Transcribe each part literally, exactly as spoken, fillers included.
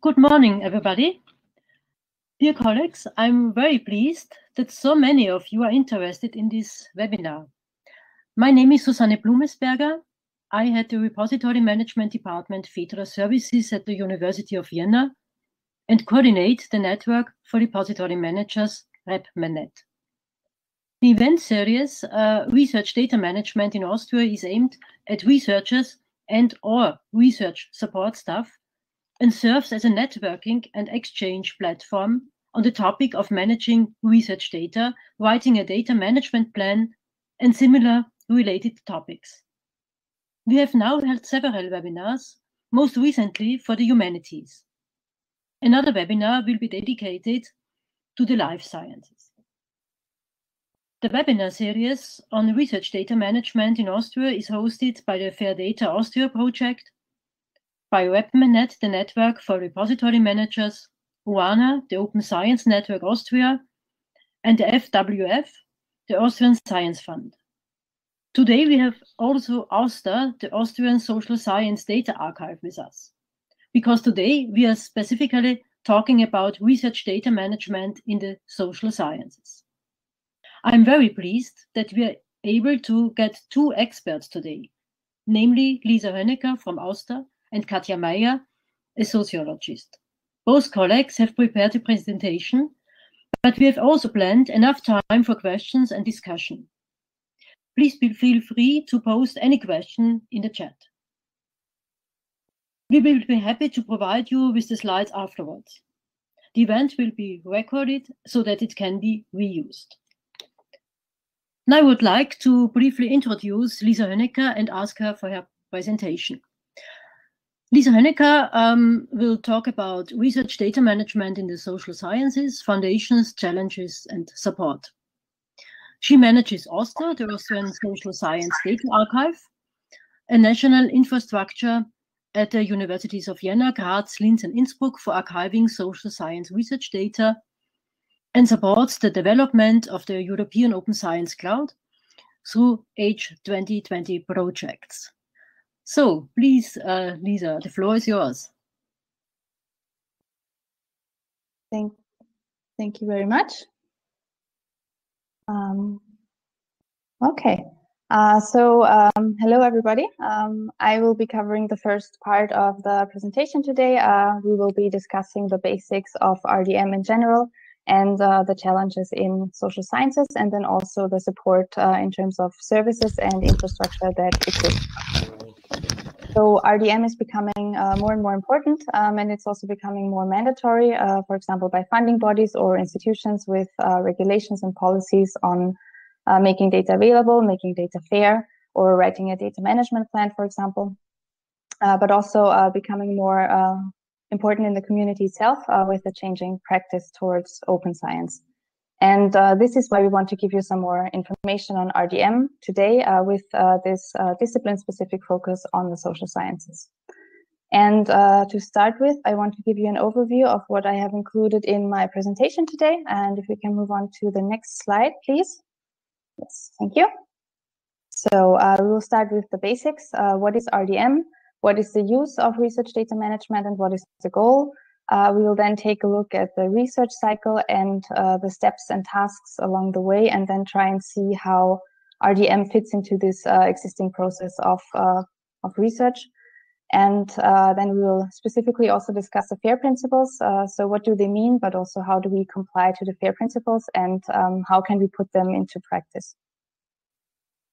Good morning, everybody. Dear colleagues, I'm very pleased that so many of you are interested in this webinar. My name is Susanne Blumesberger. I head the Repository Management Department FEDRA Services at the University of Vienna and coordinate the network for repository managers, RepManNet. The event series, uh, Research Data Management in Austria, is aimed at researchers and or research support staff and serves as a networking and exchange platform on the topic of managing research data, writing a data management plan, and similar related topics. We have now held several webinars, most recently for the humanities. Another webinar will be dedicated to the life sciences. The webinar series on research data management in Austria is hosted by the Fair Data Austria project, by RepManNet, the network for repository managers, UANA, the Open Science Network Austria, and the F W F, the Austrian Science Fund. Today we have also AUSSDA, the Austrian Social Science Data Archive, with us, because today we are specifically talking about research data management in the social sciences. I'm very pleased that we are able to get two experts today, namely Lisa Hönnegger from AUSSDA and Katja Mayer, a sociologist. Both colleagues have prepared a presentation, but we have also planned enough time for questions and discussion. Please feel free to post any question in the chat. We will be happy to provide you with the slides afterwards. The event will be recorded so that it can be reused. Now I would like to briefly introduce Lisa Hönnegger and ask her for her presentation. Lisa Hönnegger um, will talk about research data management in the social sciences, foundations, challenges, and support. She manages AUSSDA, the Austrian Social Science Data Archive, a national infrastructure at the universities of Vienna, Graz, Linz, and Innsbruck for archiving social science research data, and supports the development of the European Open Science Cloud through H twenty twenty projects. So, please, uh, Lisa, the floor is yours. Thank, thank you very much. Um, okay, uh, so um, hello, everybody. Um, I will be covering the first part of the presentation today. Uh, we will be discussing the basics of R D M in general and uh, the challenges in social sciences, and then also the support uh, in terms of services and infrastructure that exists. So R D M is becoming uh, more and more important, um, and it's also becoming more mandatory, uh, for example, by funding bodies or institutions with uh, regulations and policies on uh, making data available, making data fair, or writing a data management plan, for example, uh, but also uh, becoming more uh, important in the community itself uh, with the changing practice towards open science. And uh, this is why we want to give you some more information on R D M today uh, with uh, this uh, discipline-specific focus on the social sciences. And uh, to start with, I want to give you an overview of what I have included in my presentation today. And if we can move on to the next slide, please. Yes, thank you. So uh, we will start with the basics. Uh, what is R D M? What is the use of research data management, and what is the goal? Uh, we will then take a look at the research cycle and uh, the steps and tasks along the way, and then try and see how R D M fits into this uh, existing process of, uh, of research. And uh, then we will specifically also discuss the FAIR principles. Uh, so what do they mean, but also how do we comply to the FAIR principles, and um, how can we put them into practice?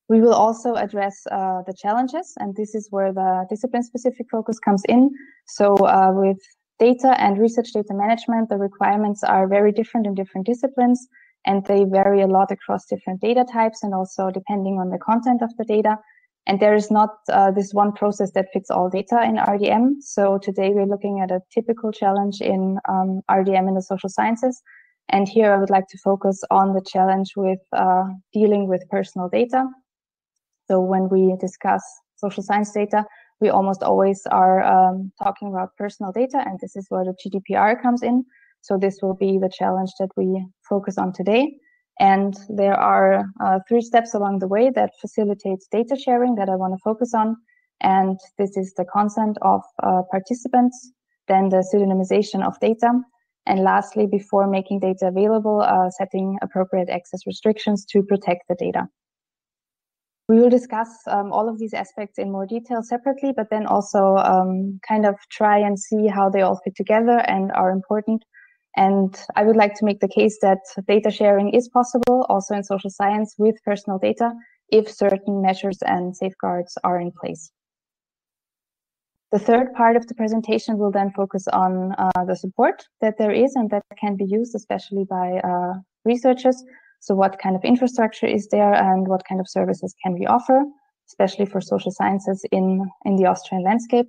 We will also address uh, the challenges, and this is where the discipline-specific focus comes in. So uh, with data and research data management, the requirements are very different in different disciplines, and they vary a lot across different data types and also depending on the content of the data. And there is not uh, this one process that fits all data in R D M. So today we're looking at a typical challenge in um, R D M in the social sciences. And here I would like to focus on the challenge with uh, dealing with personal data. So when we discuss social science data, we almost always are um, talking about personal data, and this is where the G D P R comes in. So this will be the challenge that we focus on today. And there are uh, three steps along the way that facilitate data sharing that I want to focus on. And this is the consent of uh, participants, then the pseudonymization of data, and lastly, before making data available, uh, setting appropriate access restrictions to protect the data. We will discuss um, all of these aspects in more detail separately, but then also um, kind of try and see how they all fit together and are important. And I would like to make the case that data sharing is possible also in social science with personal data if certain measures and safeguards are in place. The third part of the presentation will then focus on uh, the support that there is and that can be used, especially by uh, researchers. So what kind of infrastructure is there and what kind of services can we offer, especially for social sciences in, in the Austrian landscape.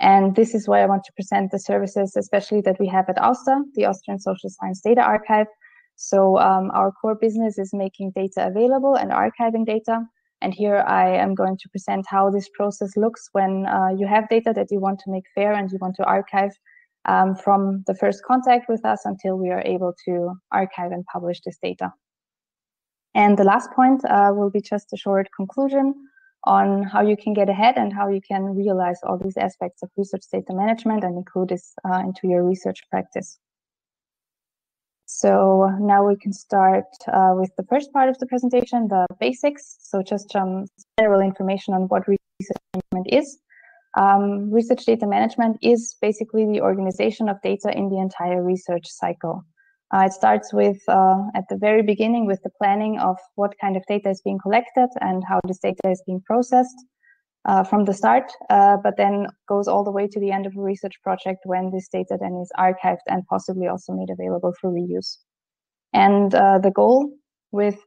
And this is why I want to present the services, especially that we have at AUSSDA, the Austrian Social Science Data Archive. So um, our core business is making data available and archiving data. And here I am going to present how this process looks when uh, you have data that you want to make fair and you want to archive um, from the first contact with us until we are able to archive and publish this data. And the last point uh, will be just a short conclusion on how you can get ahead and how you can realize all these aspects of research data management and include this uh, into your research practice. So now we can start uh, with the first part of the presentation, the basics. So just some general information on what research management is. Um, research data management is basically the organization of data in the entire research cycle. Uh, it starts with, uh, at the very beginning, with the planning of what kind of data is being collected and how this data is being processed uh, from the start, uh, but then goes all the way to the end of a research project when this data then is archived and possibly also made available for reuse. And uh, the goal with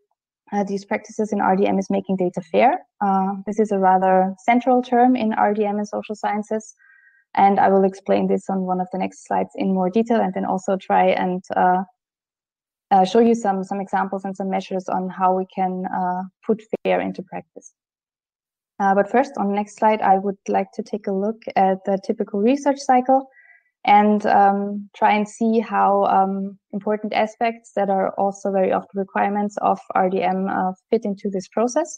uh, these practices in R D M is making data fair. Uh, this is a rather central term in R D M and social sciences. And I will explain this on one of the next slides in more detail, and then also try and uh, Uh, show you some, some examples and some measures on how we can uh, put FAIR into practice. Uh, but first, on the next slide, I would like to take a look at the typical research cycle and um, try and see how um, important aspects that are also very often requirements of R D M uh, fit into this process.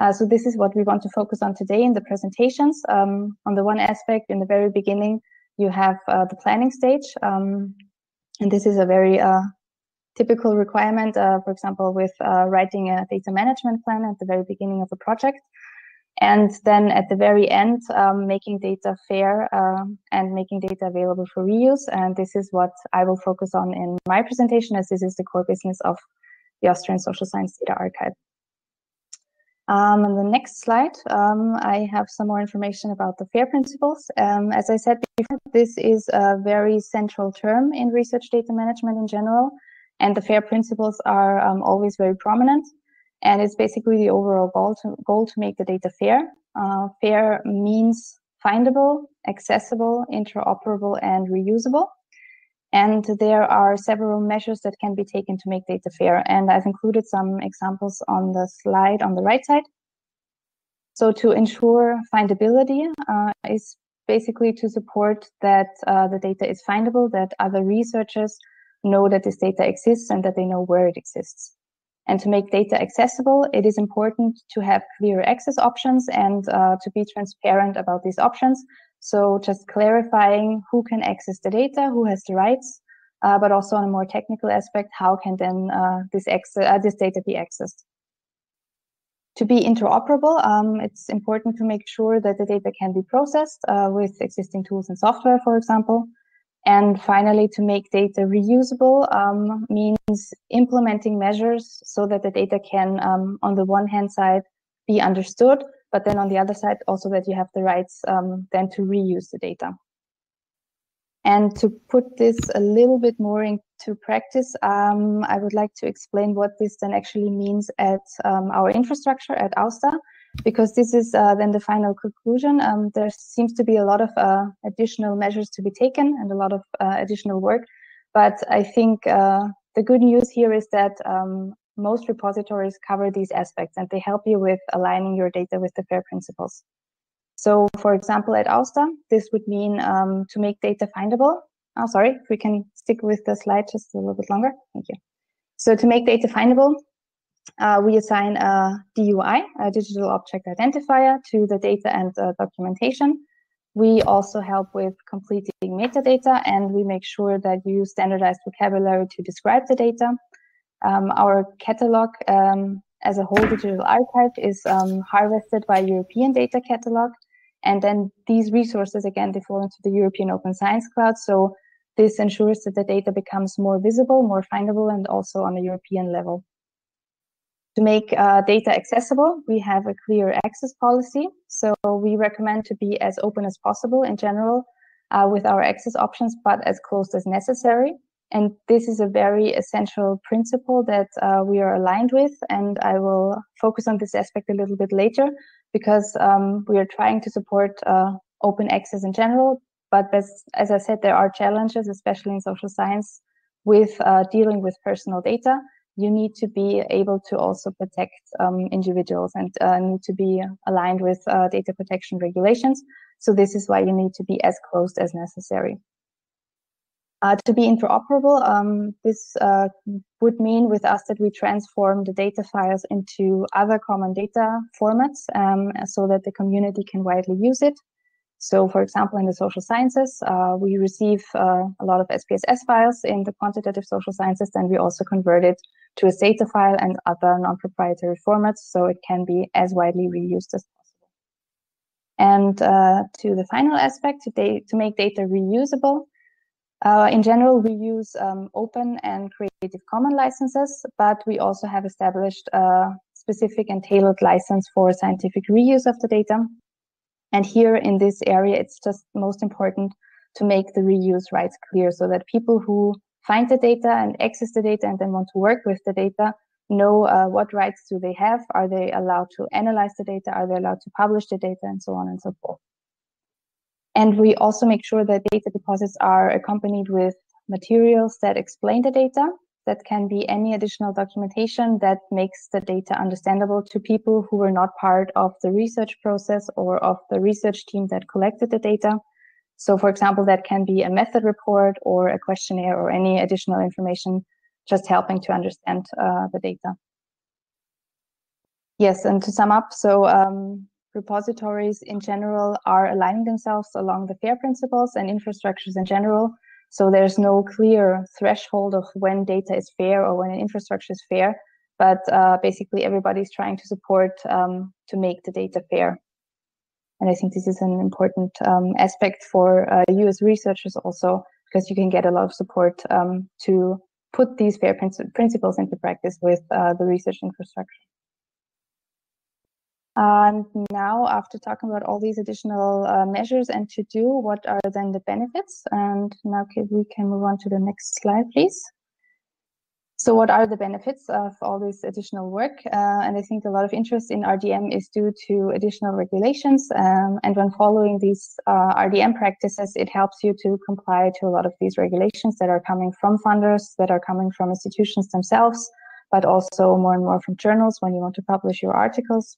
Uh, so this is what we want to focus on today in the presentations. Um, on the one aspect, in the very beginning, you have uh, the planning stage, um, and this is a very uh, typical requirement, uh, for example, with uh, writing a data management plan at the very beginning of a project, and then at the very end, um, making data fair uh, and making data available for reuse. And this is what I will focus on in my presentation, as this is the core business of the Austrian Social Science Data Archive. Um, on the next slide, um, I have some more information about the FAIR principles. Um, as I said before, this is a very central term in research data management in general. And the FAIR principles are um, always very prominent. And it's basically the overall goal to, goal to make the data fair. Uh, fair means findable, accessible, interoperable, and reusable. And there are several measures that can be taken to make data fair. And I've included some examples on the slide on the right side. So to ensure findability uh, is basically to support that uh, the data is findable, that other researchers know that this data exists and that they know where it exists. And to make data accessible, it is important to have clear access options and uh, to be transparent about these options. So just clarifying who can access the data, who has the rights, uh, but also on a more technical aspect, how can then uh, this, uh, this data be accessed. To be interoperable, um, it's important to make sure that the data can be processed uh, with existing tools and software, for example. And finally, to make data reusable um, means implementing measures so that the data can, um, on the one hand side, be understood, but then on the other side also that you have the rights um, then to reuse the data. And to put this a little bit more into practice, um, I would like to explain what this then actually means at um, our infrastructure at AUSSDA, because this is uh, then the final conclusion. Um, there seems to be a lot of uh, additional measures to be taken and a lot of uh, additional work. But I think uh, the good news here is that um, most repositories cover these aspects and they help you with aligning your data with the FAIR principles. So, for example, at AUSSDA, this would mean um, to make data findable. Oh, sorry, if we can stick with the slide just a little bit longer. Thank you. So to make data findable, Uh, we assign a D O I, a digital object identifier, to the data and uh, documentation. We also help with completing metadata, and we make sure that you use standardized vocabulary to describe the data. Um, our catalog um, as a whole digital archive is um, harvested by European data catalog. And then these resources, again, they fall into the European Open Science Cloud. So this ensures that the data becomes more visible, more findable, and also on a European level. To make uh, data accessible, we have a clear access policy. So we recommend to be as open as possible in general uh, with our access options, but as closed as necessary. And this is a very essential principle that uh, we are aligned with. And I will focus on this aspect a little bit later, because um, we are trying to support uh, open access in general. But as, as I said, there are challenges, especially in social science, with uh, dealing with personal data. You need to be able to also protect um, individuals and uh, need to be aligned with uh, data protection regulations. So this is why you need to be as closed as necessary. Uh, to be interoperable, um, this uh, would mean with us that we transform the data files into other common data formats um, so that the community can widely use it. So, for example, in the social sciences, uh, we receive uh, a lot of S P S S files in the quantitative social sciences, and we also convert it to a S A T A file and other non-proprietary formats, so it can be as widely reused as possible. And uh, to the final aspect, to, to make data reusable, uh, in general, we use um, open and Creative Commons licenses, but we also have established a specific and tailored license for scientific reuse of the data. And here in this area, it's just most important to make the reuse rights clear so that people who find the data and access the data and then want to work with the data know uh, what rights do they have, are they allowed to analyze the data, are they allowed to publish the data, and so on and so forth. And we also make sure that data deposits are accompanied with materials that explain the data. That can be any additional documentation that makes the data understandable to people who were not part of the research process or of the research team that collected the data. So, for example, that can be a method report or a questionnaire or any additional information just helping to understand uh, the data. Yes, and to sum up, so um, repositories in general are aligning themselves along the FAIR principles and infrastructures in general. So there's no clear threshold of when data is fair or when an infrastructure is fair, but uh, basically everybody's trying to support um, to make the data fair. And I think this is an important um, aspect for uh, you as researchers also, because you can get a lot of support um, to put these FAIR princi- principles into practice with uh, the research infrastructure. And now, after talking about all these additional uh, measures and to do, what are then the benefits? And now can, we can move on to the next slide, please. So what are the benefits of all this additional work? Uh, and I think a lot of interest in R D M is due to additional regulations. Um, and when following these uh, R D M practices, it helps you to comply to a lot of these regulations that are coming from funders, that are coming from institutions themselves, but also more and more from journals when you want to publish your articles.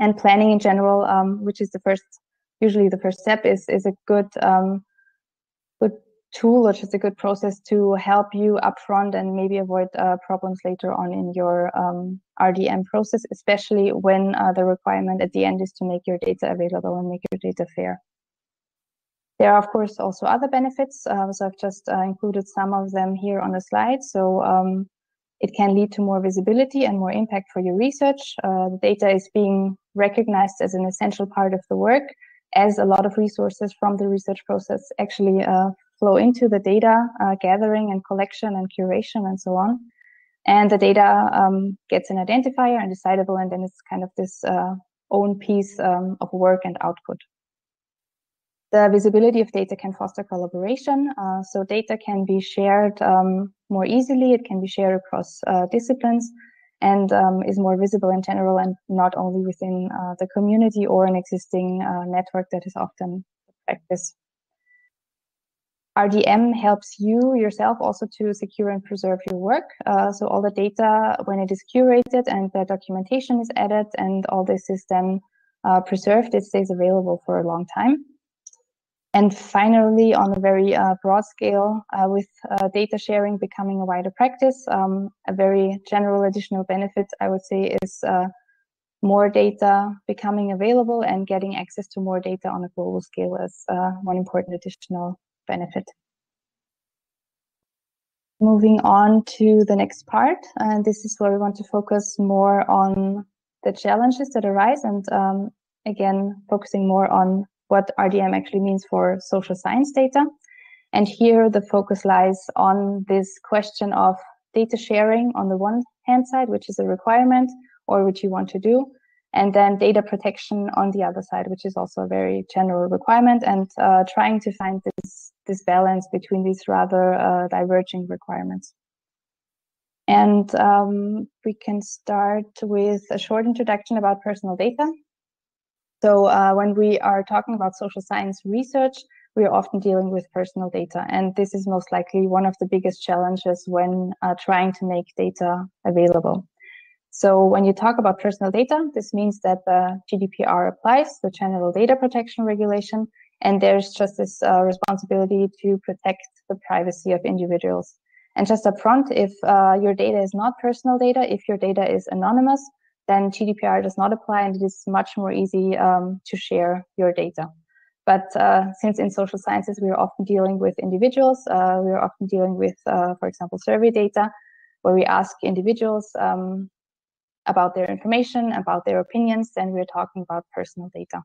And planning in general, um, which is the first, usually the first step, is is a good um, good tool, or just a good process to help you upfront and maybe avoid uh, problems later on in your um, R D M process, especially when uh, the requirement at the end is to make your data available and make your data fair. There are, of course, also other benefits. Uh, so I've just uh, included some of them here on the slide. So. Um, It can lead to more visibility and more impact for your research. Uh, the data is being recognized as an essential part of the work, as a lot of resources from the research process actually uh, flow into the data uh, gathering and collection and curation and so on. And the data um, gets an identifier and decidable, and then it's kind of this uh, own piece um, of work and output. The visibility of data can foster collaboration, uh, so data can be shared um, more easily, it can be shared across uh, disciplines, and um, is more visible in general and not only within uh, the community or an existing uh, network that is often practiced. R D M helps you yourself also to secure and preserve your work, uh, so all the data, when it is curated and the documentation is added and all this is then uh, preserved, it stays available for a long time. And finally, on a very uh, broad scale, uh, with uh, data sharing becoming a wider practice, um, a very general additional benefit, I would say, is uh, more data becoming available and getting access to more data on a global scale is uh, one important additional benefit. Moving on to the next part, and this is where we want to focus more on the challenges that arise, and um, again, focusing more on what R D M actually means for social science data. And here the focus lies on this question of data sharing on the one hand side, which is a requirement or which you want to do, and then data protection on the other side, which is also a very general requirement, and uh, trying to find this, this balance between these rather uh, diverging requirements. And um, we can start with a short introduction about personal data. So uh, when we are talking about social science research, we are often dealing with personal data, and this is most likely one of the biggest challenges when uh, trying to make data available. So when you talk about personal data, this means that the G D P R applies, the General Data Protection Regulation, and there's just this uh, responsibility to protect the privacy of individuals. And just upfront, if uh, your data is not personal data, if your data is anonymous, then G D P R does not apply, and it is much more easy um, to share your data. But uh, since in social sciences, we are often dealing with individuals, uh, we are often dealing with, uh, for example, survey data, where we ask individuals um, about their information, about their opinions, then we're talking about personal data.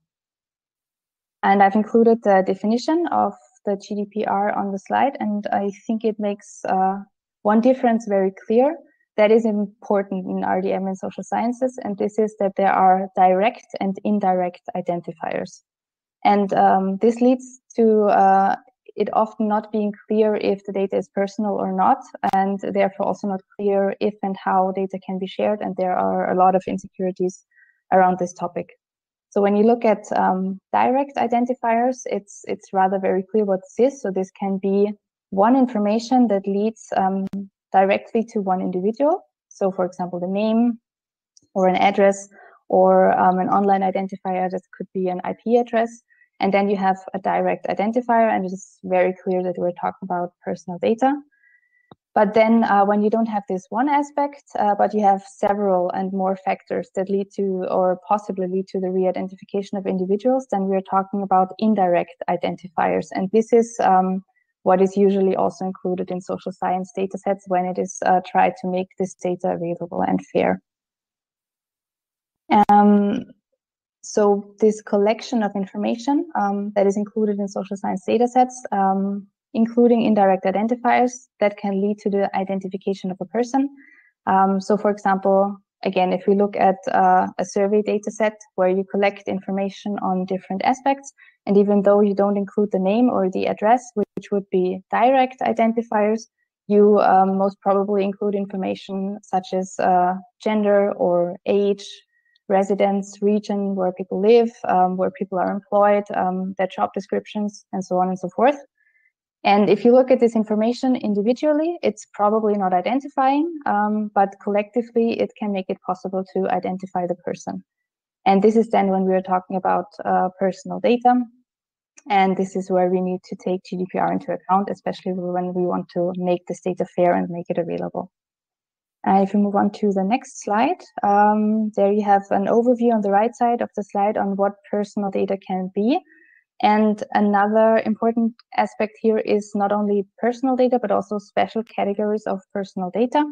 And I've included the definition of the G D P R on the slide, and I think it makes uh, one difference very clear that is important in R D M and social sciences, and this is that there are direct and indirect identifiers. And um, this leads to uh, it often not being clear if the data is personal or not, and therefore also not clear if and how data can be shared. And there are a lot of insecurities around this topic. So when you look at um, direct identifiers, it's it's rather very clear what this is. So this can be one information that leads um, directly to one individual. So for example, the name or an address, or um, an online identifier that could be an I P address. And then you have a direct identifier, and it's very clear that we're talking about personal data. But then uh, when you don't have this one aspect, uh, but you have several and more factors that lead to or possibly lead to the re-identification of individuals, then we're talking about indirect identifiers. And this is um, what is usually also included in social science data sets when it is uh, tried to make this data available and fair. Um, so this collection of information um, that is included in social science data sets, um, including indirect identifiers that can lead to the identification of a person. Um, so for example, again, if we look at uh, a survey data set where you collect information on different aspects, and even though you don't include the name or the address, which would be direct identifiers, you um, most probably include information such as uh, gender or age, residence, region where people live, um, where people are employed, um, their job descriptions, and so on and so forth. And if you look at this information individually, it's probably not identifying, um, but collectively it can make it possible to identify the person. And this is then when we are talking about uh, personal data. And this is where we need to take G D P R into account, especially when we want to make this data fair and make it available. Uh, if we move on to the next slide, um, there you have an overview on the right side of the slide on what personal data can be. And another important aspect here is not only personal data, but also special categories of personal data.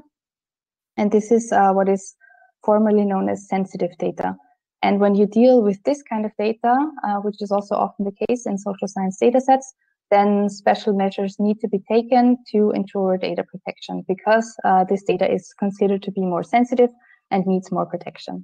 And this is uh, what is formerly known as sensitive data. And when you deal with this kind of data, uh, which is also often the case in social science data sets, then special measures need to be taken to ensure data protection, because uh, this data is considered to be more sensitive and needs more protection.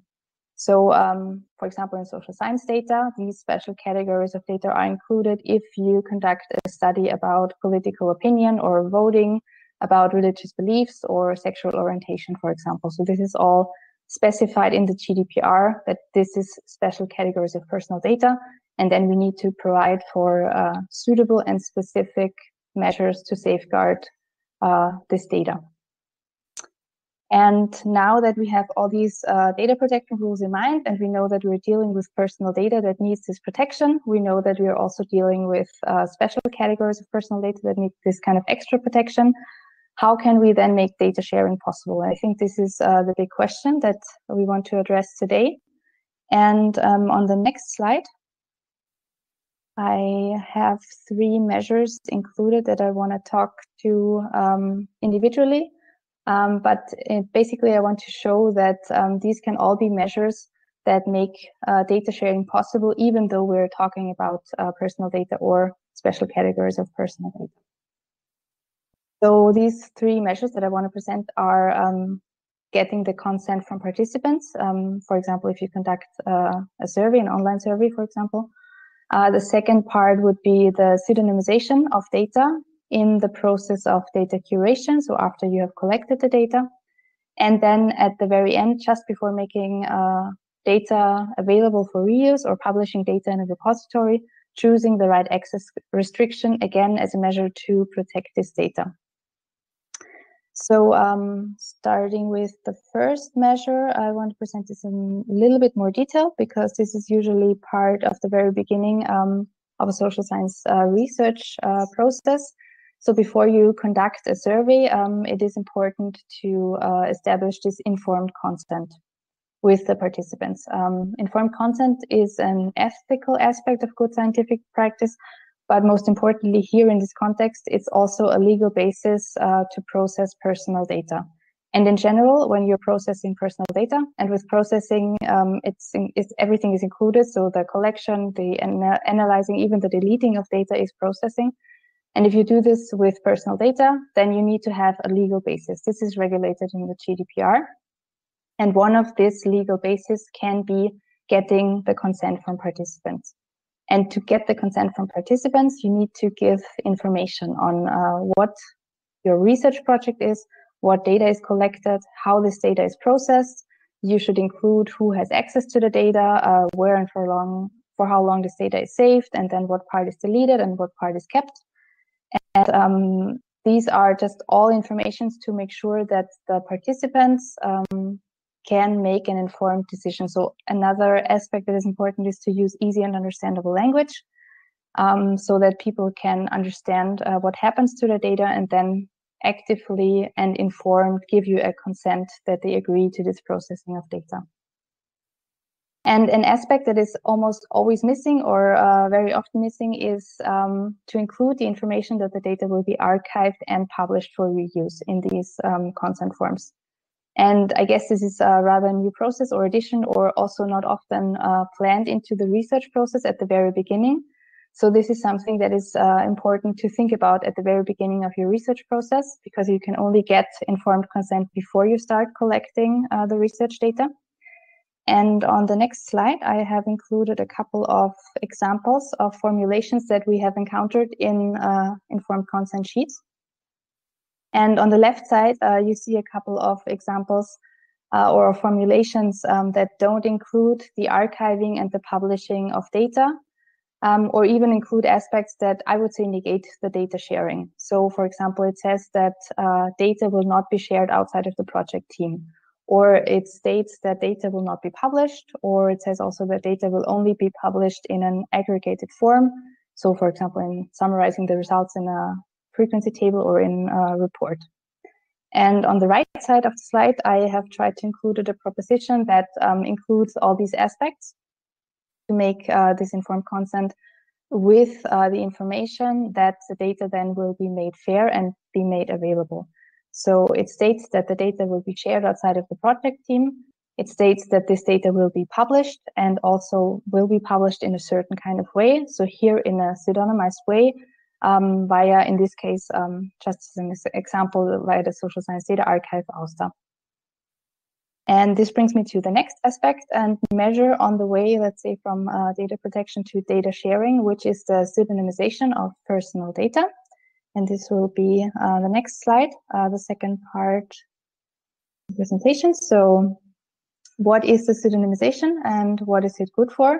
So, um, for example, in social science data, these special categories of data are included if you conduct a study about political opinion or voting, about religious beliefs or sexual orientation, for example. So this is all specified in the G D P R that this is special categories of personal data. And then we need to provide for uh, suitable and specific measures to safeguard uh, this data. And now that we have all these uh, data protection rules in mind, and we know that we're dealing with personal data that needs this protection, we know that we are also dealing with uh, special categories of personal data that need this kind of extra protection. How can we then make data sharing possible? I think this is uh, the big question that we want to address today. And um, on the next slide, I have three measures included that I want to talk to um, individually. Um, but it, basically, I want to show that um, these can all be measures that make uh, data sharing possible, even though we're talking about uh, personal data or special categories of personal data. So these three measures that I want to present are um, getting the consent from participants. Um, for example, if you conduct uh, a survey, an online survey, for example. Uh, the second part would be the pseudonymization of data in the process of data curation, so after you have collected the data. And then at the very end, just before making uh, data available for reuse or publishing data in a repository, choosing the right access restriction, again, as a measure to protect this data. So um, starting with the first measure, I want to present this in a little bit more detail, because this is usually part of the very beginning um, of a social science uh, research uh, process. So before you conduct a survey, um, it is important to uh, establish this informed consent with the participants. Um, informed consent is an ethical aspect of good scientific practice, but most importantly here in this context, it's also a legal basis uh, to process personal data. And in general, when you're processing personal data, and with processing, um, it's, in, it's everything is included. So the collection, the ana analyzing, even the deleting of data is processing. And if you do this with personal data, then you need to have a legal basis. This is regulated in the G D P R. And one of these legal bases can be getting the consent from participants. And to get the consent from participants, you need to give information on uh, what your research project is, what data is collected, how this data is processed. You should include who has access to the data, uh, where and for long, for how long this data is saved, and then what part is deleted and what part is kept. And um, these are just all informations to make sure that the participants um, can make an informed decision. So another aspect that is important is to use easy and understandable language um, so that people can understand uh, what happens to the data, and then actively and informed give you a consent that they agree to this processing of data. And an aspect that is almost always missing, or uh, very often missing, is um, to include the information that the data will be archived and published for reuse in these um, consent forms. And I guess this is a rather new process or addition, or also not often uh, planned into the research process at the very beginning. So this is something that is uh, important to think about at the very beginning of your research process, because you can only get informed consent before you start collecting uh, the research data. And on the next slide, I have included a couple of examples of formulations that we have encountered in uh, informed consent sheets. And on the left side, uh, you see a couple of examples uh, or formulations um, that don't include the archiving and the publishing of data, um, or even include aspects that I would say negate the data sharing. So, for example, it says that uh, data will not be shared outside of the project team, or it states that data will not be published, or it says also that data will only be published in an aggregated form. So, for example, in summarizing the results in a frequency table or in a report. And on the right side of the slide, I have tried to include a proposition that um, includes all these aspects to make uh, this informed consent with uh, the information that the data then will be made fair and be made available. So it states that the data will be shared outside of the project team. It states that this data will be published, and also will be published in a certain kind of way. So here in a pseudonymized way, Um, via, in this case, um, just as an example, via the Social Science Data Archive, AUSSDA. And this brings me to the next aspect and measure on the way, let's say, from uh, data protection to data sharing, which is the pseudonymization of personal data. And this will be uh, the next slide, uh, the second part of the presentation. So what is the pseudonymization and what is it good for?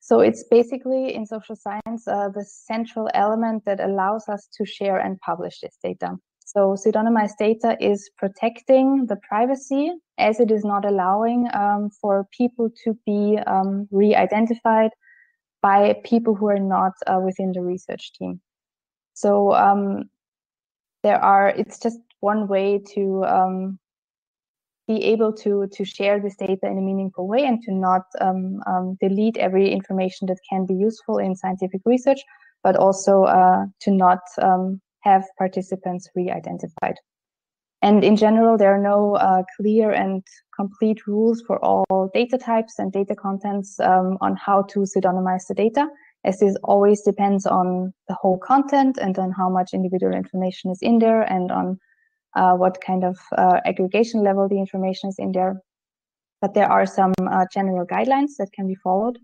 So it's basically, in social science, uh, the central element that allows us to share and publish this data. So pseudonymized data is protecting the privacy, as it is not allowing um, for people to be um, re-identified by people who are not uh, within the research team. So um, there are, it's just one way to um, be able to to share this data in a meaningful way and to not um, um, delete every information that can be useful in scientific research, but also uh, to not um, have participants re-identified. And in general, there are no uh, clear and complete rules for all data types and data contents um, on how to pseudonymize the data, as this always depends on the whole content and on how much individual information is in there and on uh, what kind of uh, aggregation level the information is in there. But there are some uh, general guidelines that can be followed.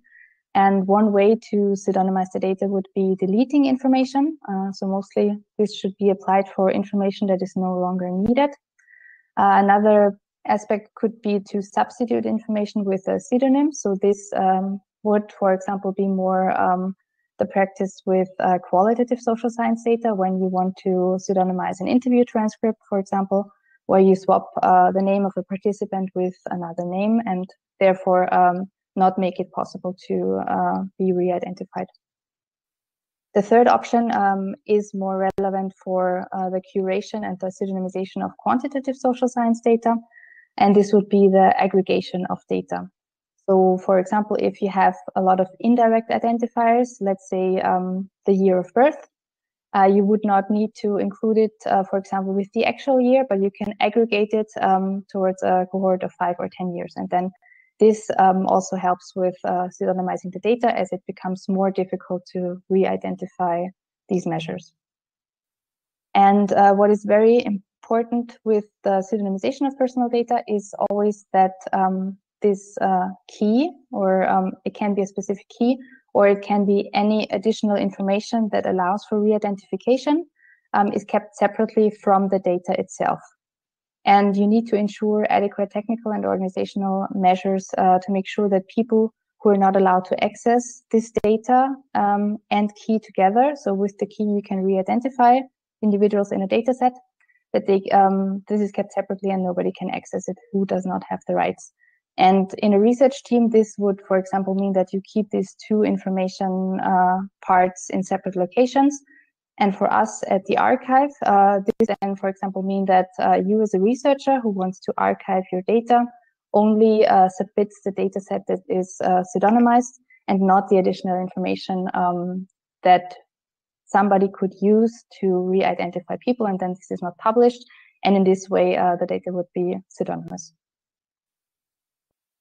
And one way to pseudonymize the data would be deleting information. Uh, so mostly this should be applied for information that is no longer needed. Uh, another aspect could be to substitute information with a pseudonym. So this um, would, for example, be more um, the practice with uh, qualitative social science data when you want to pseudonymize an interview transcript, for example, where you swap uh, the name of a participant with another name and therefore um, not make it possible to uh, be re-identified. The third option um, is more relevant for uh, the curation and the pseudonymization of quantitative social science data, and this would be the aggregation of data. So, for example, if you have a lot of indirect identifiers, let's say um, the year of birth, uh, you would not need to include it, uh, for example, with the actual year, but you can aggregate it um, towards a cohort of five or ten years, and then this um, also helps with uh, pseudonymizing the data as it becomes more difficult to re-identify these measures. And uh, what is very important with the pseudonymization of personal data is always that um, this uh, key, or um, it can be a specific key, or it can be any additional information that allows for re-identification, um, is kept separately from the data itself. And you need to ensure adequate technical and organizational measures uh, to make sure that people who are not allowed to access this data um, and key together, so with the key you can re-identify individuals in a data set, that they, um, this is kept separately and nobody can access it who does not have the rights. And in a research team, this would, for example, mean that you keep these two information uh, parts in separate locations. And for us at the archive, uh, this then, for example, mean that uh, you as a researcher who wants to archive your data only uh, submits the data set that is uh, pseudonymized and not the additional information um, that somebody could use to re-identify people, and then this is not published. And in this way, uh, the data would be pseudonymous.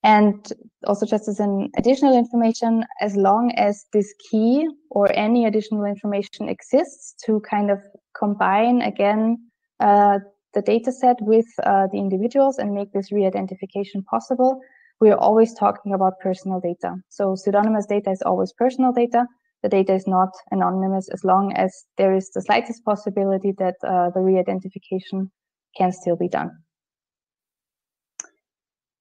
And also, just as an additional information, as long as this key or any additional information exists to kind of combine again uh, the data set with uh, the individuals and make this re-identification possible, we are always talking about personal data. So pseudonymous data is always personal data. The data is not anonymous as long as there is the slightest possibility that uh, the re-identification can still be done.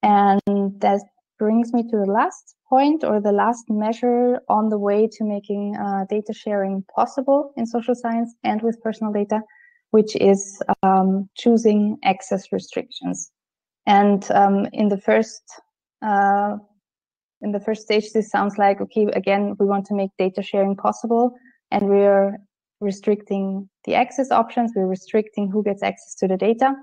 And that brings me to the last point, or the last measure on the way to making uh, data sharing possible in social science and with personal data, which is um, choosing access restrictions. And um, in the first uh, in the first stage, this sounds like, okay, again, we want to make data sharing possible, and we're restricting the access options, we're restricting who gets access to the data.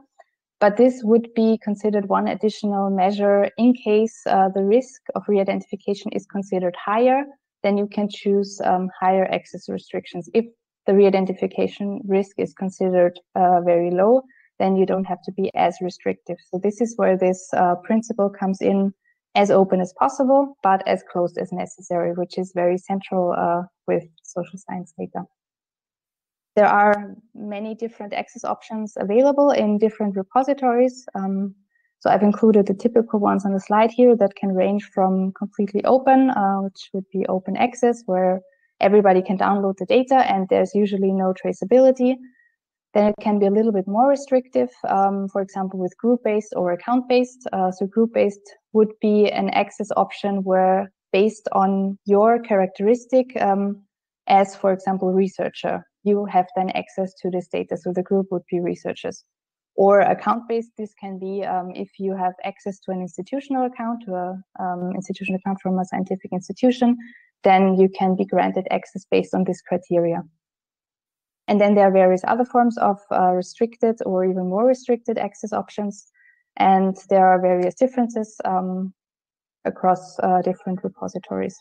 But this would be considered one additional measure in case uh, the risk of re-identification is considered higher, then you can choose um, higher access restrictions. If the re-identification risk is considered uh, very low, then you don't have to be as restrictive. So this is where this uh, principle comes in: as open as possible, but as closed as necessary, which is very central uh, with social science data. There are many different access options available in different repositories. Um, so I've included the typical ones on the slide here that can range from completely open, uh, which would be open access, where everybody can download the data and there's usually no traceability. Then it can be a little bit more restrictive, um, for example, with group-based or account-based. Uh, so group-based would be an access option where, based on your characteristic, um, as, for example, researcher, you have then access to this data, so the group would be researchers. Or account-based, this can be um, if you have access to an institutional account, to an um, institutional account from a scientific institution, then you can be granted access based on this criteria. And then there are various other forms of uh, restricted or even more restricted access options. And there are various differences um, across uh, different repositories.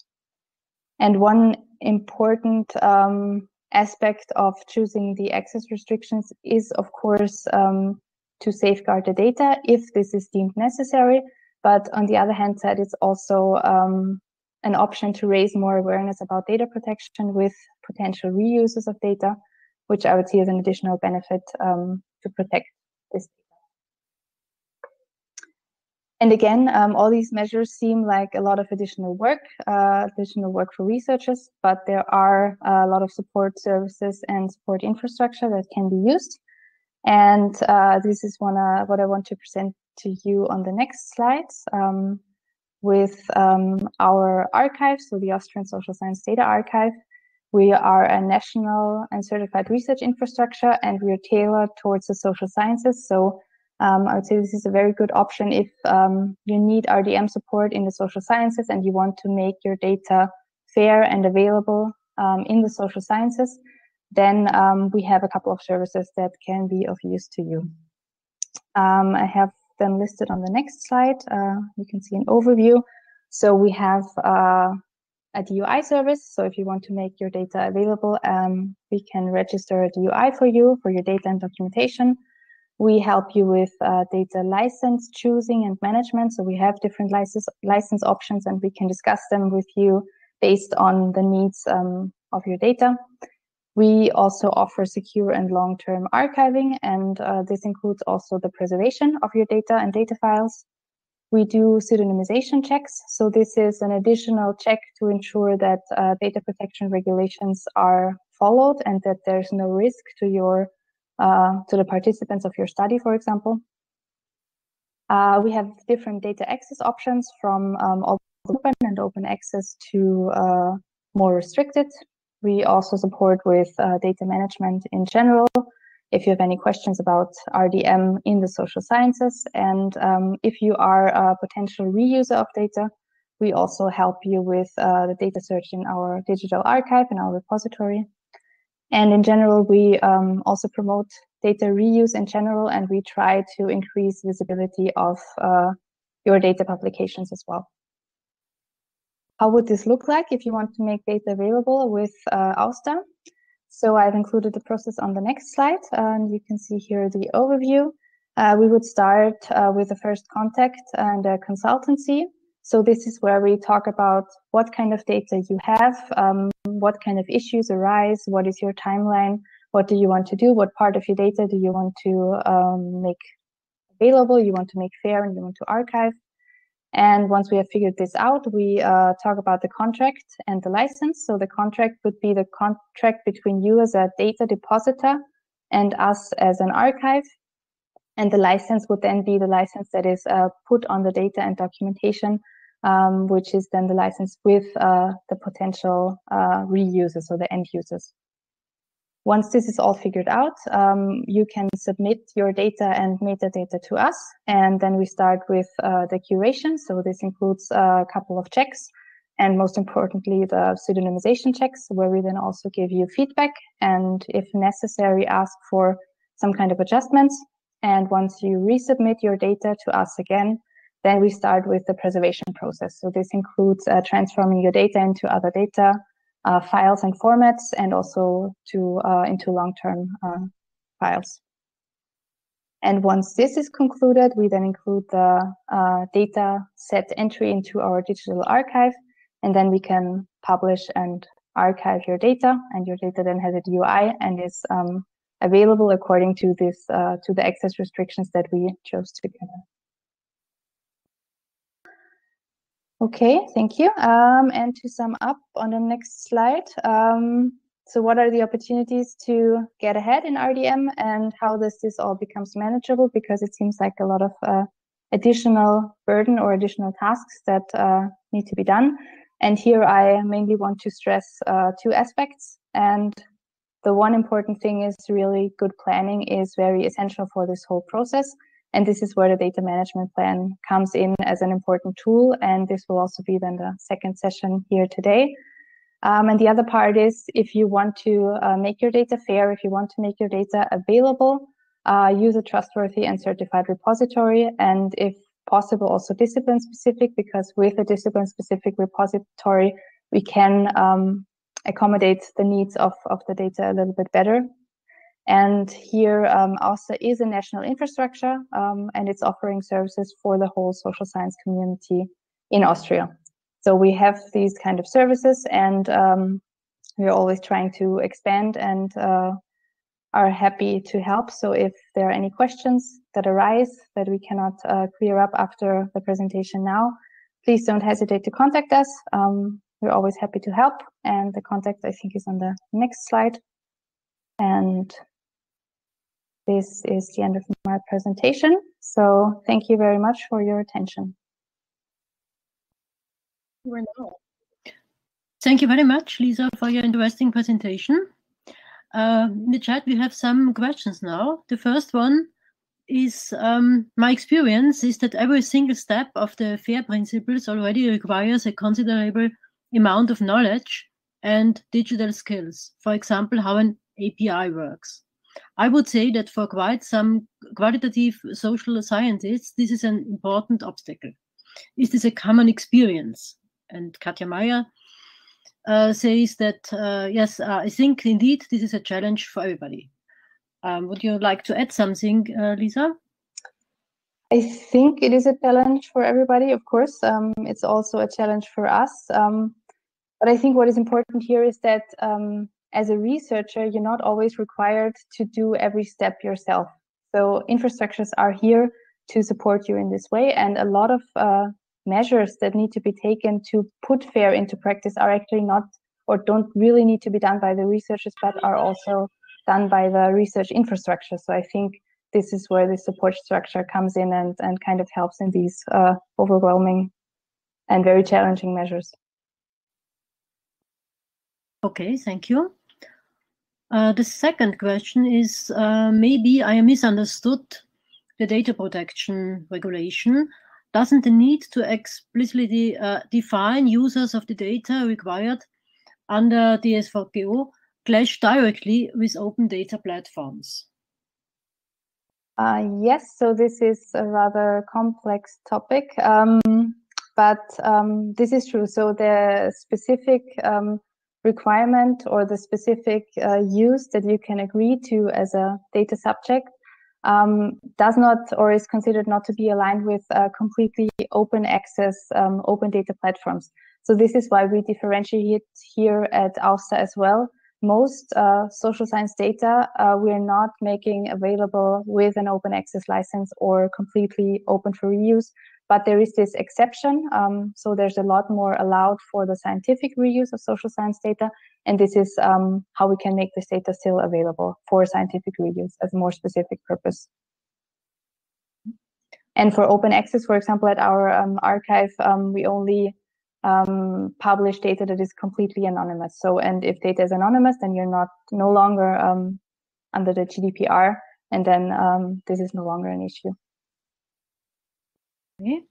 And one important um, aspect of choosing the access restrictions is, of course, um, to safeguard the data if this is deemed necessary. But on the other hand side, it's also um, an option to raise more awareness about data protection with potential reuses of data, which I would see as an additional benefit um, to protect this data. And again, um, all these measures seem like a lot of additional work, uh, additional work for researchers, but there are a lot of support services and support infrastructure that can be used. And uh, this is one, uh, what I want to present to you on the next slides um, with um, our archive, so the Austrian Social Science Data Archive. We are a national and certified research infrastructure, and we are tailored towards the social sciences. So Um, I would say this is a very good option if um, you need R D M support in the social sciences and you want to make your data fair and available um, in the social sciences, then um, we have a couple of services that can be of use to you. Um, I have them listed on the next slide. Uh, you can see an overview. So we have uh, a D O I service. So if you want to make your data available, um, we can register a D O I for you, for your data and documentation. We help you with uh, data license choosing and management. So we have different license license options, and we can discuss them with you based on the needs um, of your data. We also offer secure and long-term archiving, and uh, this includes also the preservation of your data and data files. We do pseudonymization checks. So this is an additional check to ensure that uh, data protection regulations are followed and that there's no risk to your Uh, to the participants of your study, for example. Uh, we have different data access options from um, open and open access to uh, more restricted. We also support with uh, data management in general, if you have any questions about R D M in the social sciences. And um, if you are a potential reuser of data, we also help you with uh, the data search in our digital archive, in our repository. And in general, we um, also promote data reuse in general, and we try to increase visibility of uh, your data publications as well. How would this look like if you want to make data available with uh, AUSSDA? So I've included the process on the next slide, and you can see here the overview. Uh, we would start uh, with the first contact and a consultancy. So this is where we talk about what kind of data you have, um, what kind of issues arise, what is your timeline, what do you want to do, what part of your data do you want to um, make available, you want to make fair, and you want to archive. And once we have figured this out, we uh, talk about the contract and the license. So the contract would be the contract between you as a data depositor and us as an archive. And the license would then be the license that is uh, put on the data and documentation, Um, which is then the license with uh, the potential uh, reusers, so the end users. Once this is all figured out, um, you can submit your data and metadata to us, and then we start with uh, the curation. So this includes a couple of checks, and most importantly, the pseudonymization checks, where we then also give you feedback, and if necessary, ask for some kind of adjustments. And once you resubmit your data to us again, then we start with the preservation process. So this includes uh, transforming your data into other data, uh, files and formats, and also to uh, into long-term uh, files. And once this is concluded, we then include the uh, data set entry into our digital archive, and then we can publish and archive your data, and your data then has a D O I and is um, available according to this uh, to the access restrictions that we chose together. Okay, thank you. Um, and to sum up on the next slide, um, so what are the opportunities to get ahead in R D M, and how does this all becomes manageable? Because it seems like a lot of uh, additional burden or additional tasks that uh, need to be done. And here I mainly want to stress uh, two aspects. And the one important thing is really good planning is very essential for this whole process. And this is where the data management plan comes in as an important tool. And this will also be then the second session here today. Um, and the other part is if you want to uh, make your data fair, if you want to make your data available, uh, user trustworthy and certified repository, and if possible also discipline specific, because with a discipline specific repository we can um, accommodate the needs of, of the data a little bit better. And here um, OSTER is a national infrastructure um, and it's offering services for the whole social science community in Austria. So we have these kind of services, and um, we're always trying to expand and uh, are happy to help. So if there are any questions that arise that we cannot uh, clear up after the presentation now, please don't hesitate to contact us. Um, we're always happy to help. And the contact, I think, is on the next slide. And this is the end of my presentation. So thank you very much for your attention. Thank you very much, Lisa, for your interesting presentation. Uh, in the chat, we have some questions now. The first one is, um, my experience is that every single step of the FAIR principles already requires a considerable amount of knowledge and digital skills. For example, how an A P I works. I would say that for quite some qualitative social scientists, this is an important obstacle. Is this a common experience? And Katja Mayer uh, says that, uh, yes, uh, I think indeed this is a challenge for everybody. Um, would you like to add something, uh, Lisa? I think it is a challenge for everybody, of course. Um, it's also a challenge for us. Um, but I think what is important here is that um, as a researcher, you're not always required to do every step yourself. So infrastructures are here to support you in this way, and a lot of uh, measures that need to be taken to put FAIR into practice are actually not, or don't really need to be done by the researchers, but are also done by the research infrastructure. So I think this is where the support structure comes in and, and kind of helps in these uh, overwhelming and very challenging measures. Okay, thank you. Uh, the second question is, uh, maybe I misunderstood the data protection regulation. Doesn't the need to explicitly uh, define users of the data required under D S V G O clash directly with open data platforms? Uh, yes, so this is a rather complex topic, um, but um, this is true. So the specific um, requirement or the specific uh, use that you can agree to as a data subject Um, does not, or is considered not to be aligned with uh, completely open access, um, open data platforms. So this is why we differentiate here at AUSSDA as well. Most uh, social science data uh, we are not making available with an open access license or completely open for reuse, but there is this exception. Um, so there's a lot more allowed for the scientific reuse of social science data. And this is um, how we can make this data still available for scientific reuse as a more specific purpose. And for open access, for example, at our um, archive, um, we only um, publish data that is completely anonymous. So, and if data is anonymous, then you're not no longer um, under the G D P R, and then um, this is no longer an issue. Okay.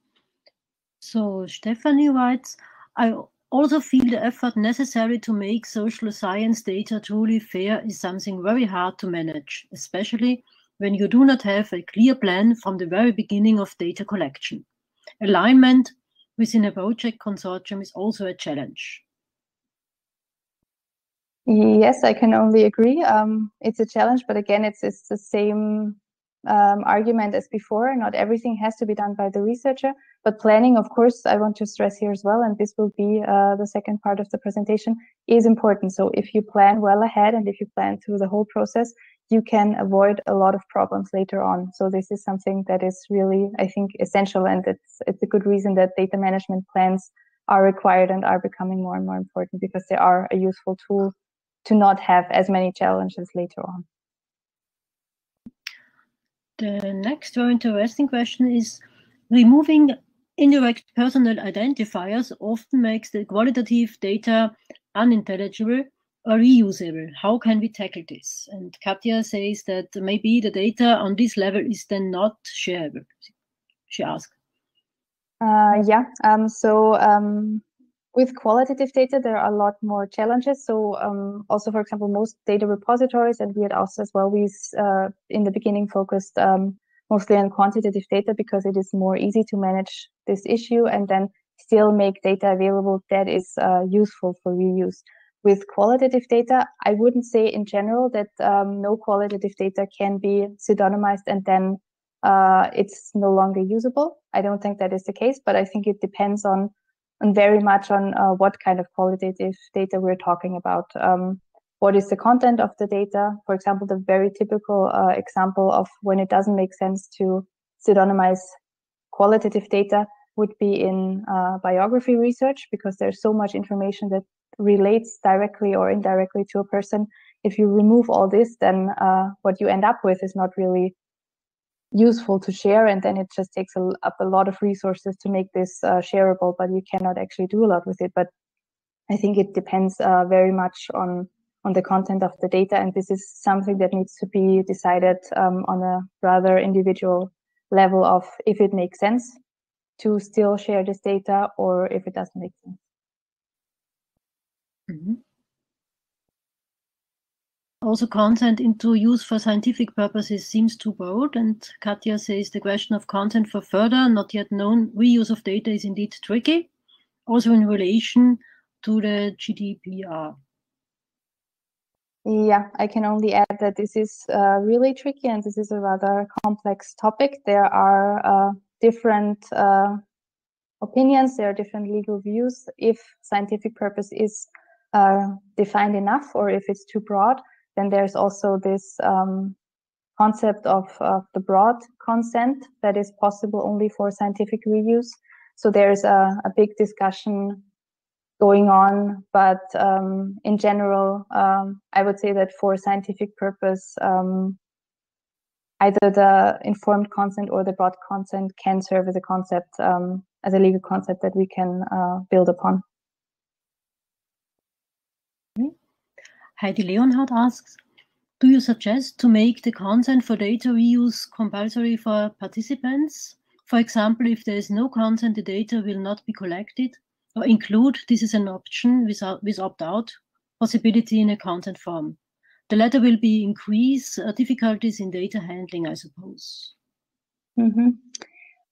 So Stephanie writes, I also feel the effort necessary to make social science data truly FAIR is something very hard to manage, especially when you do not have a clear plan from the very beginning of data collection. Alignment within a project consortium is also a challenge. Yes, I can only agree. Um, it's a challenge, but again, it's, it's the same Um, argument as before. Not everything has to be done by the researcher, but planning, of course, I want to stress here as well, and this will be uh, the second part of the presentation, is important. So if you plan well ahead and if you plan through the whole process, you can avoid a lot of problems later on. So this is something that is really, I think, essential, and it's, it's a good reason that data management plans are required and are becoming more and more important, because they are a useful tool to not have as many challenges later on. The next very interesting question is, removing indirect personal identifiers often makes the qualitative data unintelligible or reusable. How can we tackle this? And Katja says that maybe the data on this level is then not shareable, she asked. Uh, yeah, um, so um, With qualitative data, there are a lot more challenges. So um, also, for example, most data repositories, and we at OSTER as well, we uh, in the beginning focused um, mostly on quantitative data because it is more easy to manage this issue and then still make data available that is uh, useful for reuse. With qualitative data, I wouldn't say in general that um, no qualitative data can be pseudonymized and then uh, it's no longer usable. I don't think that is the case, but I think it depends on, on very much on uh, what kind of qualitative data we're talking about. Um, what is the content of the data? For example, the very typical uh, example of when it doesn't make sense to pseudonymize qualitative data would be in uh, biography research, because there's so much information that relates directly or indirectly to a person. If you remove all this, then uh, what you end up with is not really useful to share, and then it just takes a, up a lot of resources to make this uh, shareable, but you cannot actually do a lot with it. But I think it depends uh, very much on, on the content of the data, and this is something that needs to be decided um, on a rather individual level of if it makes sense to still share this data or if it doesn't make sense. Mm-hmm. Also, consent into use for scientific purposes seems too broad, and Katja says the question of consent for further, not yet known reuse of data is indeed tricky, also in relation to the G D P R. Yeah, I can only add that this is uh, really tricky, and this is a rather complex topic. There are uh, different uh, opinions, there are different legal views if scientific purpose is uh, defined enough or if it's too broad. Then there's also this um, concept of, of the broad consent that is possible only for scientific reuse. So there's a, a big discussion going on, but um, in general, um, I would say that for scientific purpose, um, either the informed consent or the broad consent can serve as a concept, um, as a legal concept that we can uh, build upon. Heidi Leonhardt asks, do you suggest to make the consent for data reuse compulsory for participants? For example, if there is no consent, the data will not be collected, or include this is an option without, with opt-out possibility in a consent form. The latter will be increase uh, difficulties in data handling, I suppose. Mm-hmm.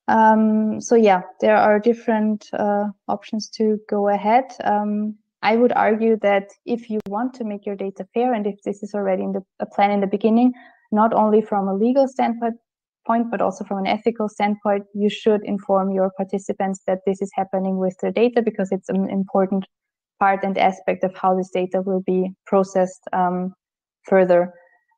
Um, so yeah, there are different uh, options to go ahead. Um, I would argue that if you want to make your data fair, and if this is already in the a plan in the beginning, not only from a legal standpoint, but also from an ethical standpoint, you should inform your participants that this is happening with their data, because it's an important part and aspect of how this data will be processed um, further.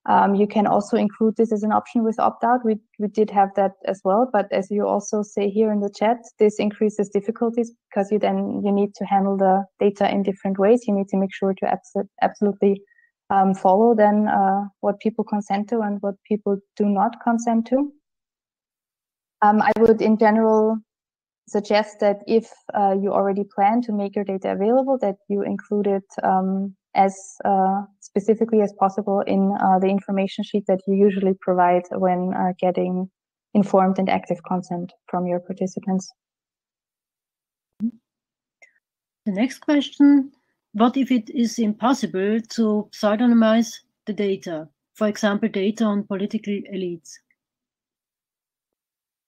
Um, you can also include this as an option with opt-out. We, we did have that as well, but as you also say here in the chat, this increases difficulties because you then you need to handle the data in different ways. You need to make sure to abs absolutely um, follow then uh, what people consent to and what people do not consent to. Um, I would in general suggest that if uh, you already plan to make your data available, that you include it um, as uh, specifically as possible in uh, the information sheet that you usually provide when uh, getting informed and active consent from your participants. The next question, what if it is impossible to pseudonymize the data? For example, data on political elites.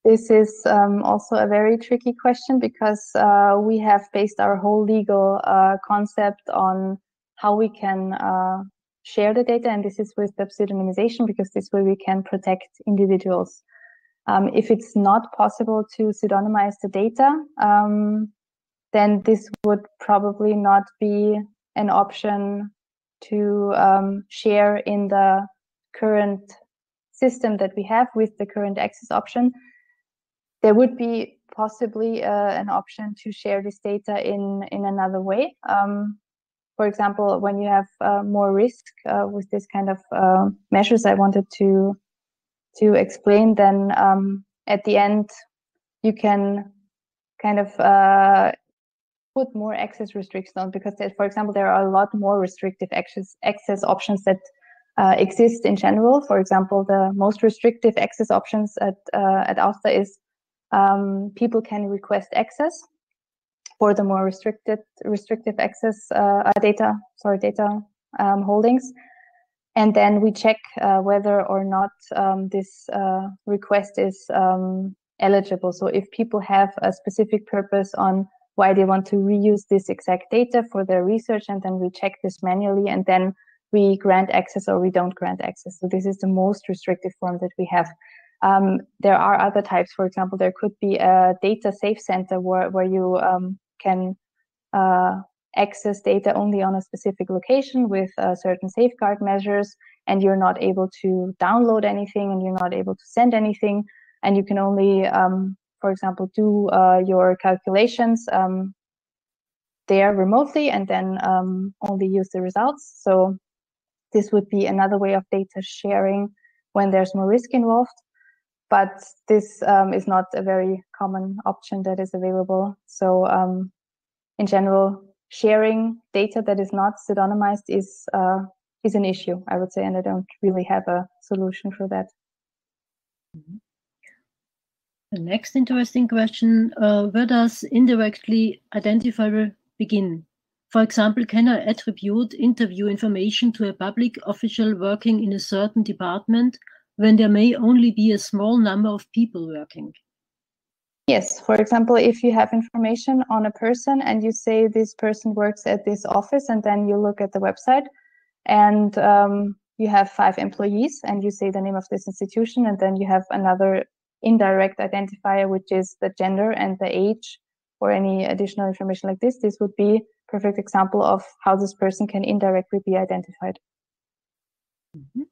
This is um, also a very tricky question, because uh, we have based our whole legal uh, concept on how we can uh, share the data, and this is with the pseudonymization, because this way we can protect individuals. Um, if it's not possible to pseudonymize the data, um, then this would probably not be an option to um, share in the current system that we have with the current access option. There would be possibly uh, an option to share this data in, in another way. Um, For example, when you have uh, more risk uh, with this kind of uh, measures I wanted to to explain, then um, at the end you can kind of uh, put more access restrictions on, because, for example, there are a lot more restrictive access, access options that uh, exist in general. For example, the most restrictive access options at, uh, at AUSSDA is um, people can request access. for the more restricted restrictive access uh, data, sorry, data um, holdings. And then we check uh, whether or not um, this uh, request is um, eligible. So if people have a specific purpose on why they want to reuse this exact data for their research, and then we check this manually, and then we grant access or we don't grant access. So this is the most restrictive form that we have. Um, there are other types. For example, there could be a data safe center where, where you um, can uh, access data only on a specific location with uh, certain safeguard measures, and you're not able to download anything and you're not able to send anything, and you can only, um, for example, do uh, your calculations um, there remotely and then um, only use the results. So this would be another way of data sharing when there's more risk involved. But this um, is not a very common option that is available. So um, in general, sharing data that is not pseudonymized is uh, is an issue, I would say, and I don't really have a solution for that. Mm-hmm. The next interesting question, uh, where does indirectly identifier begin? For example, can I attribute interview information to a public official working in a certain department when there may only be a small number of people working? Yes, for example, if you have information on a person and you say this person works at this office, and then you look at the website and um, you have five employees and you say the name of this institution, and then you have another indirect identifier, which is the gender and the age or any additional information like this, this would be a perfect example of how this person can indirectly be identified. Mm-hmm.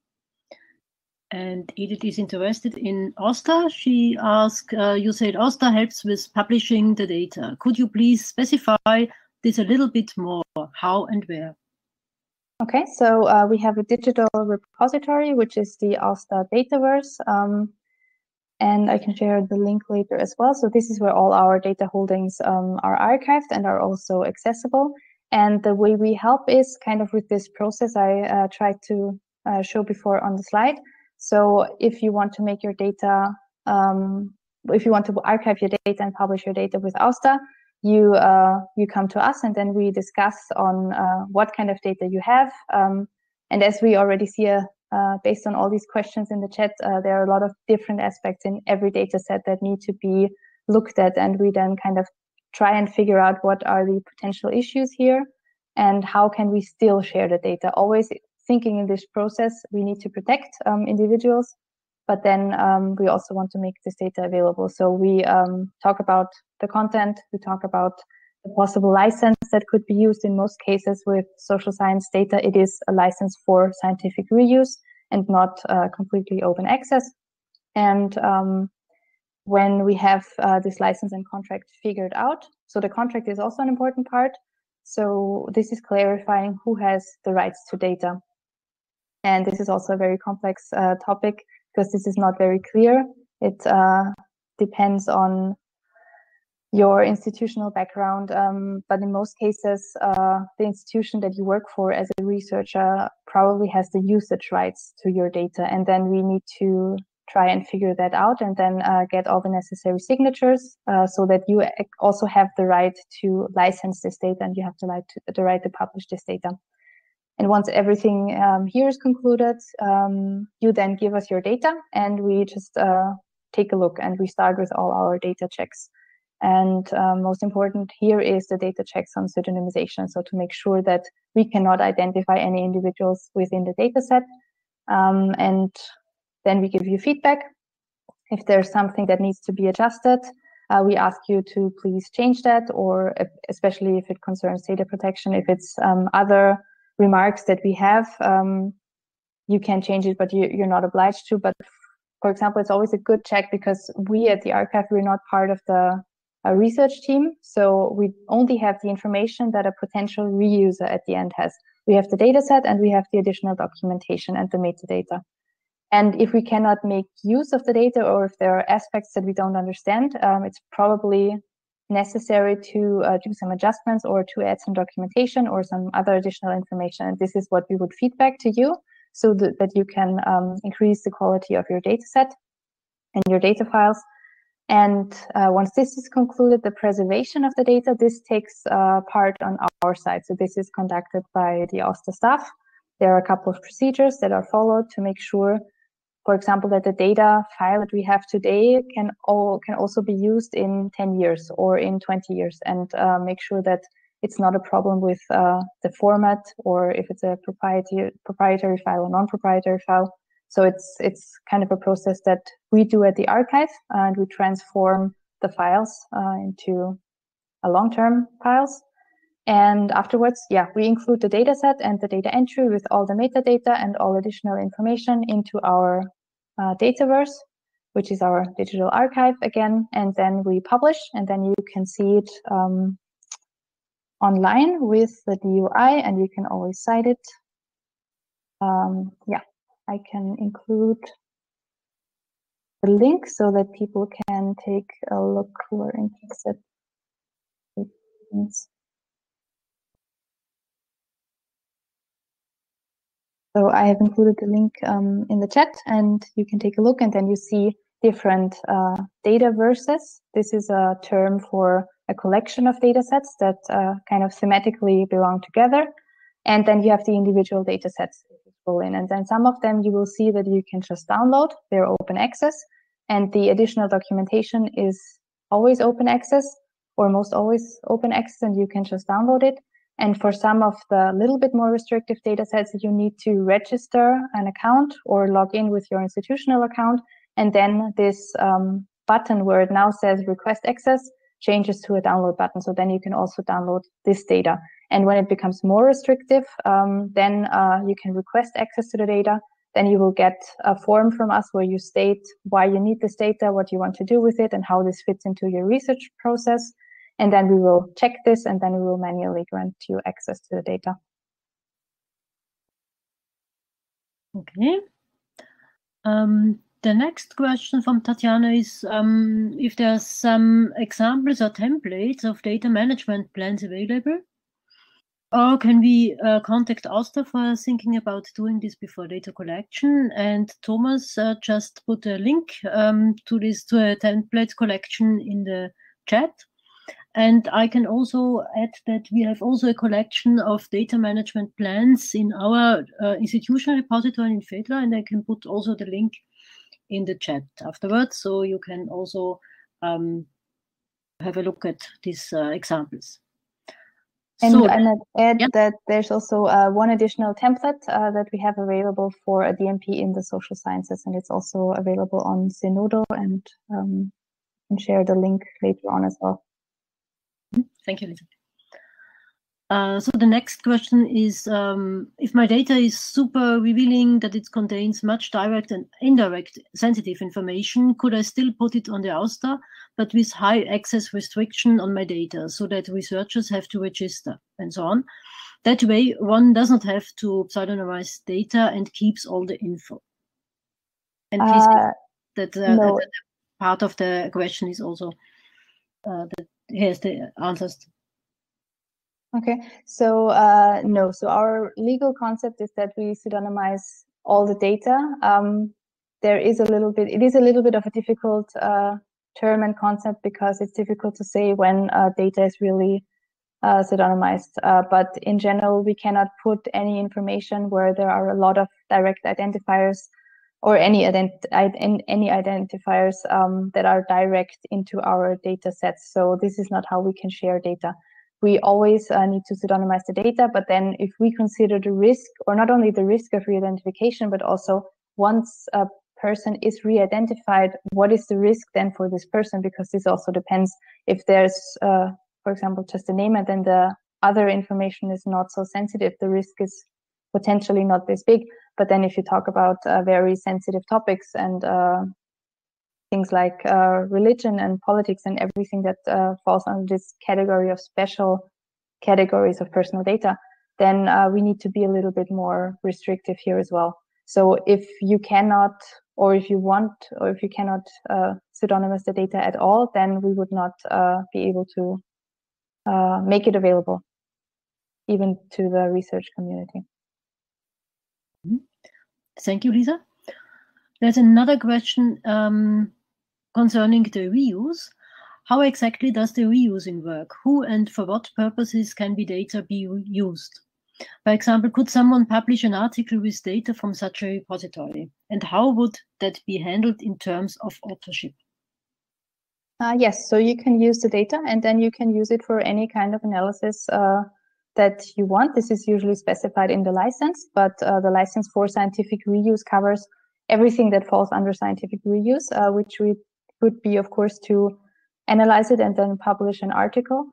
And Edith is interested in OSTER. She asked, uh, you said OSTER helps with publishing the data. Could you please specify this a little bit more, how and where? Okay, so uh, we have a digital repository, which is the OSTER Dataverse. Um, and I can share the link later as well. So this is where all our data holdings um, are archived and are also accessible. And the way we help is kind of with this process I uh, tried to uh, show before on the slide. So if you want to make your data, um, if you want to archive your data and publish your data with OSTER, you uh, you come to us, and then we discuss on uh, what kind of data you have. Um, and as we already see, uh, uh, based on all these questions in the chat, uh, there are a lot of different aspects in every data set that need to be looked at. And we then kind of try and figure out what are the potential issues here and how can we still share the data. Always thinking in this process, we need to protect um, individuals, but then um, we also want to make this data available. So we um, talk about the content, we talk about the possible license that could be used. In most cases with social science data, it is a license for scientific reuse and not uh, completely open access. And um, when we have uh, this license and contract figured out, so the contract is also an important part. So this is clarifying who has the rights to data. And this is also a very complex uh, topic because this is not very clear. It uh, depends on your institutional background. Um, but in most cases, uh, the institution that you work for as a researcher probably has the usage rights to your data. And then we need to try and figure that out and then uh, get all the necessary signatures uh, so that you also have the right to license this data and you have the right to, the right to publish this data. And once everything um, here is concluded, um, you then give us your data and we just uh, take a look, and we start with all our data checks. And uh, most important here is the data checks on pseudonymization. So to make sure that we cannot identify any individuals within the data set. Um, and then we give you feedback. If there's something that needs to be adjusted, uh, we ask you to please change that, or if, especially if it concerns data protection, if it's um, other remarks that we have, um, you can change it, but you, you're not obliged to. But for example, it's always a good check because we at the archive, we're not part of the uh, research team. So we only have the information that a potential reuser at the end has. We have the data set and we have the additional documentation and the metadata. And if we cannot make use of the data, or if there are aspects that we don't understand, um, it's probably necessary to uh, do some adjustments or to add some documentation or some other additional information. And this is what we would feedback to you so that, that you can um, increase the quality of your data set and your data files. And uh, once this is concluded, the preservation of the data, this takes uh, part on our side. So this is conducted by the OSTER staff. There are a couple of procedures that are followed to make sure, for example, that the data file that we have today can all can also be used in ten years or in twenty years, and uh, make sure that it's not a problem with uh, the format, or if it's a proprietary proprietary file or non-proprietary file. So it's it's kind of a process that we do at the archive, and we transform the files uh, into a long-term files. And afterwards, yeah, we include the data set and the data entry with all the metadata and all additional information into our uh, Dataverse, which is our digital archive again. And then we publish, and then you can see it um, online with the D O I, and you can always cite it. Um, yeah, I can include the link so that people can take a look who are interested. So I have included the link um, in the chat, and you can take a look, and then you see different uh, data verses. This is a term for a collection of data sets that uh, kind of thematically belong together. And then you have the individual data sets that you pull in. And then some of them you will see that you can just download. They're open access. And the additional documentation is always open access, or most always open access, and you can just download it. And for some of the little bit more restrictive data sets, you need to register an account or log in with your institutional account. And then this um, button where it now says request access changes to a download button. So then you can also download this data. And when it becomes more restrictive, um, then uh, you can request access to the data. Then you will get a form from us where you state why you need this data, what you want to do with it, and how this fits into your research process. And then we will check this, and then we will manually grant you access to the data. Okay. Um, the next question from Tatiana is um, if there are some examples or templates of data management plans available, or can we uh, contact OSTER for thinking about doing this before data collection? And Thomas uh, just put a link um, to this, to a template collection in the chat. And I can also add that we have also a collection of data management plans in our uh, institutional repository in FEDLA, and I can put also the link in the chat afterwards, so you can also um, have a look at these uh, examples. And, so, and I'd add yeah. that there's also uh, one additional template uh, that we have available for a D M P in the social sciences, and it's also available on Zenodo, and um, can share the link later on as well. Thank you, Lisa. Uh, so the next question is, um, if my data is super revealing that it contains much direct and indirect sensitive information, could I still put it on the OSTER, but with high access restriction on my data so that researchers have to register and so on? That way, one doesn't have to pseudonymize data and keeps all the info. And please, uh, that, uh, no. that part of the question is also uh, that. Here's the answers. Okay, so uh, no, so our legal concept is that we pseudonymize all the data. Um, there is a little bit, it is a little bit of a difficult uh, term and concept, because it's difficult to say when uh, data is really uh, pseudonymized. Uh, but in general, we cannot put any information where there are a lot of direct identifiers, or any ident any identifiers um, that are direct into our data sets. So this is not how we can share data. We always uh, need to pseudonymize the data, but then if we consider the risk, or not only the risk of re-identification, but also once a person is re-identified, what is the risk then for this person? Because this also depends if there's, uh, for example, just a name and then the other information is not so sensitive, the risk is potentially not this big. But then if you talk about uh, very sensitive topics and uh, things like uh, religion and politics and everything that uh, falls under this category of special categories of personal data, then uh, we need to be a little bit more restrictive here as well. So if you cannot, or if you want, or if you cannot uh, pseudonymize the data at all, then we would not uh, be able to uh, make it available, even to the research community. Thank you, Lisa. There's another question um, concerning the reuse. How exactly does the reusing work? Who and for what purposes can be data be used? For example, could someone publish an article with data from such a repository? And how would that be handled in terms of authorship? Uh, yes, so you can use the data and then you can use it for any kind of analysis uh, that you want. This is usually specified in the license, but uh, the license for scientific reuse covers everything that falls under scientific reuse, uh, which we would be, of course, to analyze it and then publish an article.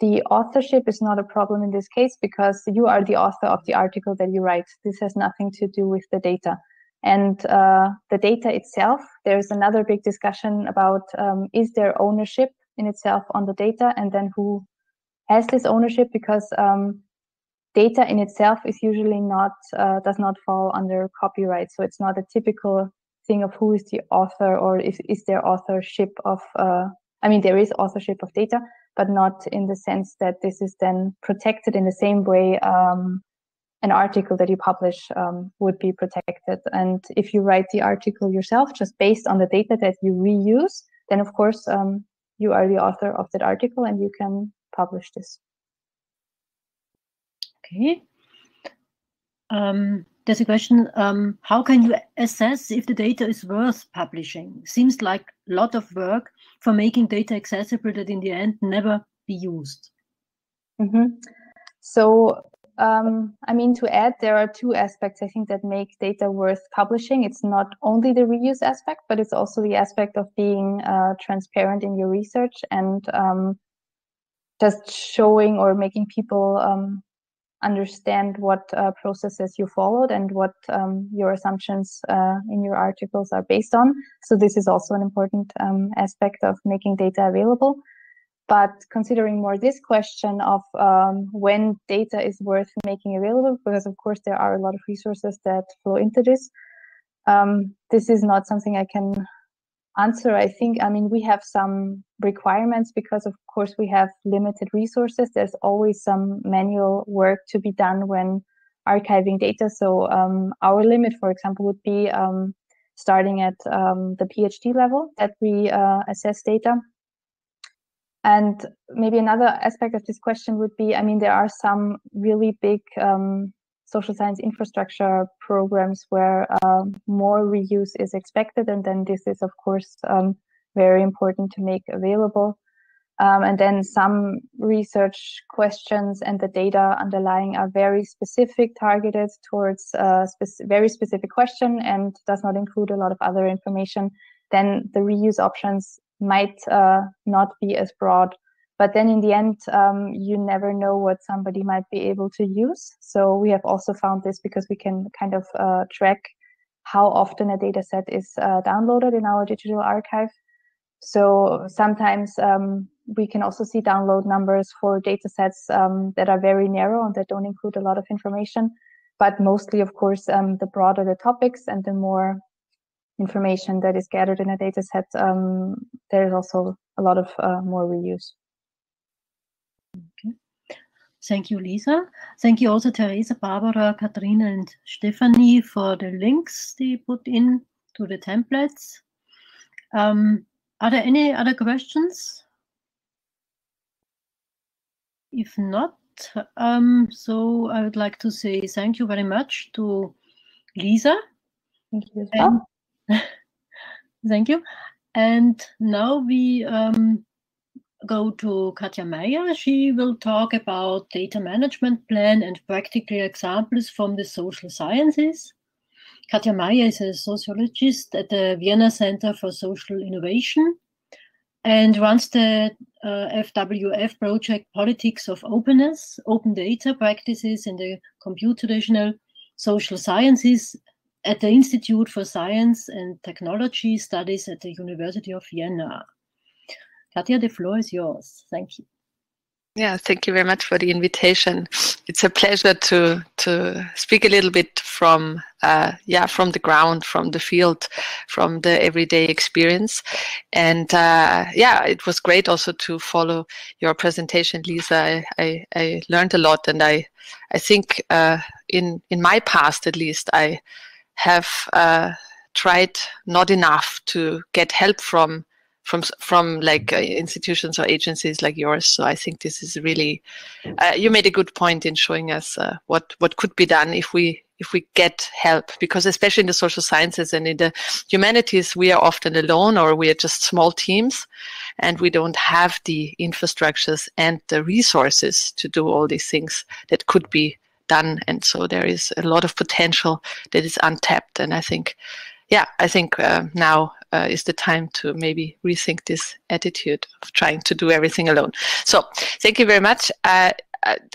The authorship is not a problem in this case because you are the author of the article that you write. This has nothing to do with the data. And uh, the data itself, there's another big discussion about um, is there ownership in itself on the data, and then who has this ownership, because um, data in itself is usually not, uh, does not fall under copyright. So it's not a typical thing of who is the author or is, is there authorship of, uh, I mean, there is authorship of data, but not in the sense that this is then protected in the same way um, an article that you publish um, would be protected. And if you write the article yourself, just based on the data that you reuse, then of course um, you are the author of that article and you can publish this. Okay. Um, there's a question, um, how can you assess if the data is worth publishing? Seems like a lot of work for making data accessible that in the end never be used. Mm-hmm. So, um, I mean, to add, there are two aspects I think that make data worth publishing. It's not only the reuse aspect, but it's also the aspect of being uh, transparent in your research and um, just showing or making people um, understand what uh, processes you followed and what um, your assumptions uh, in your articles are based on. So this is also an important um, aspect of making data available. But considering more this question of um, when data is worth making available, because of course there are a lot of resources that flow into this, um, this is not something I can answer. I think, I mean, we have some requirements because of course we have limited resources. There's always some manual work to be done when archiving data. So um, our limit, for example, would be um, starting at um, the PhD level that we uh, assess data. And maybe another aspect of this question would be, I mean, there are some really big um, social science infrastructure programs where uh, more reuse is expected. And then this is, of course, um, very important to make available. Um, and then some research questions and the data underlying are very specific, targeted towards a spe- very specific question and does not include a lot of other information. Then the reuse options might uh, not be as broad. But then in the end, um, you never know what somebody might be able to use. So we have also found this because we can kind of uh, track how often a data set is uh, downloaded in our digital archive. So sometimes um, we can also see download numbers for data sets um, that are very narrow and that don't include a lot of information. But mostly, of course, um, the broader the topics and the more information that is gathered in a data set, um, there is also a lot of uh, more reuse. Okay. Thank you, Lisa. Thank you also, Teresa, Barbara, Katrina, and Stephanie for the links they put in to the templates. Um, are there any other questions? If not, um, so I would like to say thank you very much to Lisa. Thank you as well. And, thank you. And now we um, go to Katja Mayer. She will talk about data management plan and practical examples from the social sciences. Katja Mayer is a sociologist at the Vienna Center for Social Innovation and runs the uh, F W F project Politics of Openness, Open Data Practices in the Computational Social Sciences at the Institute for Science and Technology Studies at the University of Vienna. Katja, the floor is yours. Thank you. Yeah, thank you very much for the invitation. It's a pleasure to to speak a little bit from uh, yeah from the ground, from the field, from the everyday experience. And uh, yeah, it was great also to follow your presentation, Lisa. I I, I learned a lot, and I I think uh, in in my past at least I have uh, tried not enough to get help from from from like uh, institutions or agencies like yours. So I think this is really, uh, you made a good point in showing us uh, what what could be done if we if we get help, because especially in the social sciences and in the humanities, we are often alone or we are just small teams, and we don't have the infrastructures and the resources to do all these things that could be done. And so there is a lot of potential that is untapped. And I think, yeah, I think uh, now uh, is the time to maybe rethink this attitude of trying to do everything alone. So thank you very much. Uh,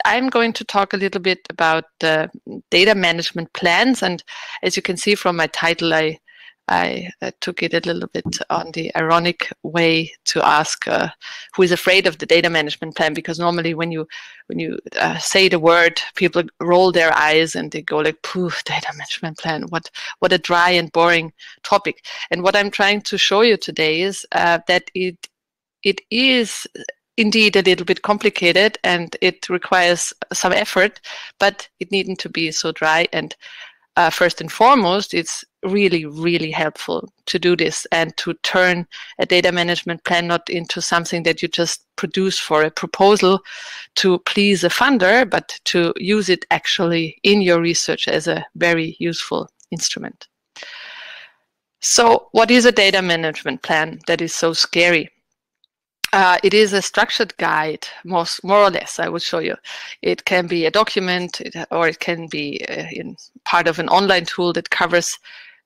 I'm going to talk a little bit about the data management plans, and as you can see from my title, I, I uh, took it a little bit on the ironic way to ask uh, who is afraid of the data management plan, because normally when you when you uh, say the word, people roll their eyes and they go like, "Pooh, data management plan, what what a dry and boring topic." And what I'm trying to show you today is uh, that it it is indeed a little bit complicated and it requires some effort, but it needn't to be so dry. And uh, first and foremost, it's really, really helpful to do this and to turn a data management plan not into something that you just produce for a proposal to please a funder, but to use it actually in your research as a very useful instrument. So what is a data management plan that is so scary? Uh, it is a structured guide, most, more or less, I will show you. It can be a document, it, or it can be uh, in part of an online tool that covers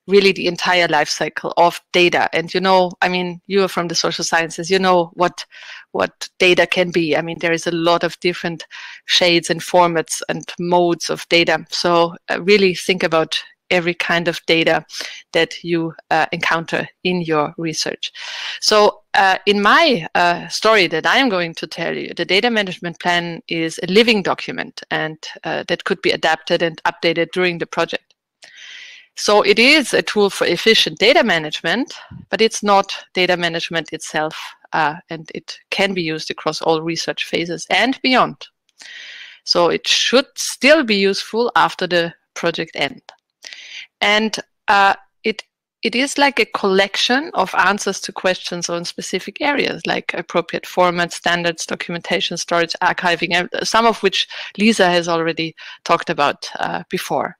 really the entire life cycle of data. And you know, I mean, you are from the social sciences, you know what, what data can be. I mean, there is a lot of different shades and formats and modes of data. So uh, really think about every kind of data that you uh, encounter in your research. So uh, in my uh, story that I am going to tell you, the data management plan is a living document, and uh, that could be adapted and updated during the project. So it is a tool for efficient data management, but it's not data management itself, uh, and it can be used across all research phases and beyond. So it should still be useful after the project end. And uh, it it is like a collection of answers to questions on specific areas, like appropriate formats, standards, documentation, storage, archiving, some of which Lisa has already talked about uh, before.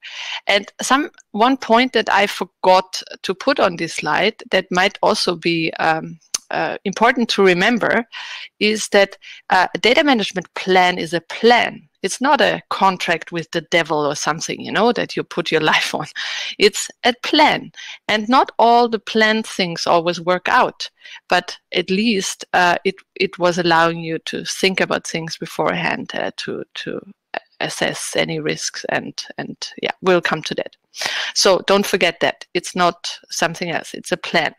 And some one point that I forgot to put on this slide that might also be um, uh, important to remember is that uh, a data management plan is a plan. It's not a contract with the devil or something, you know, that you put your life on. It's a plan. And not all the planned things always work out. But at least uh, it, it was allowing you to think about things beforehand, uh, to, to assess any risks. And, and yeah, we'll come to that. So don't forget that. It's not something else. It's a plan.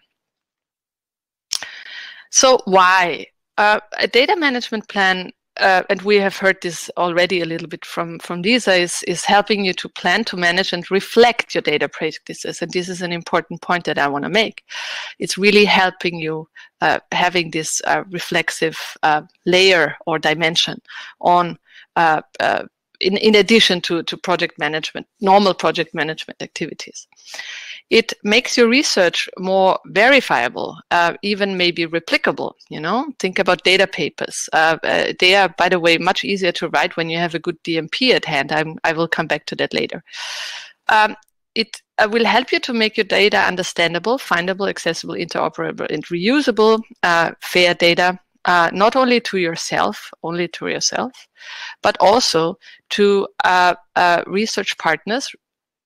So why? Uh, a data management plan, Uh, and we have heard this already a little bit from, from Lisa, is, is helping you to plan, to manage, and reflect your data practices. And this is an important point that I want to make. It's really helping you uh, having this uh, reflexive uh, layer or dimension on uh, uh, in, in addition to, to project management, normal project management activities. It makes your research more verifiable, uh, even maybe replicable, you know? Think about data papers. Uh, uh, they are, by the way, much easier to write when you have a good D M P at hand. I'm, I will come back to that later. Um, it uh, will help you to make your data understandable, findable, accessible, interoperable, and reusable, uh, fair data, uh, not only to yourself, only to yourself, but also to uh, uh, research partners,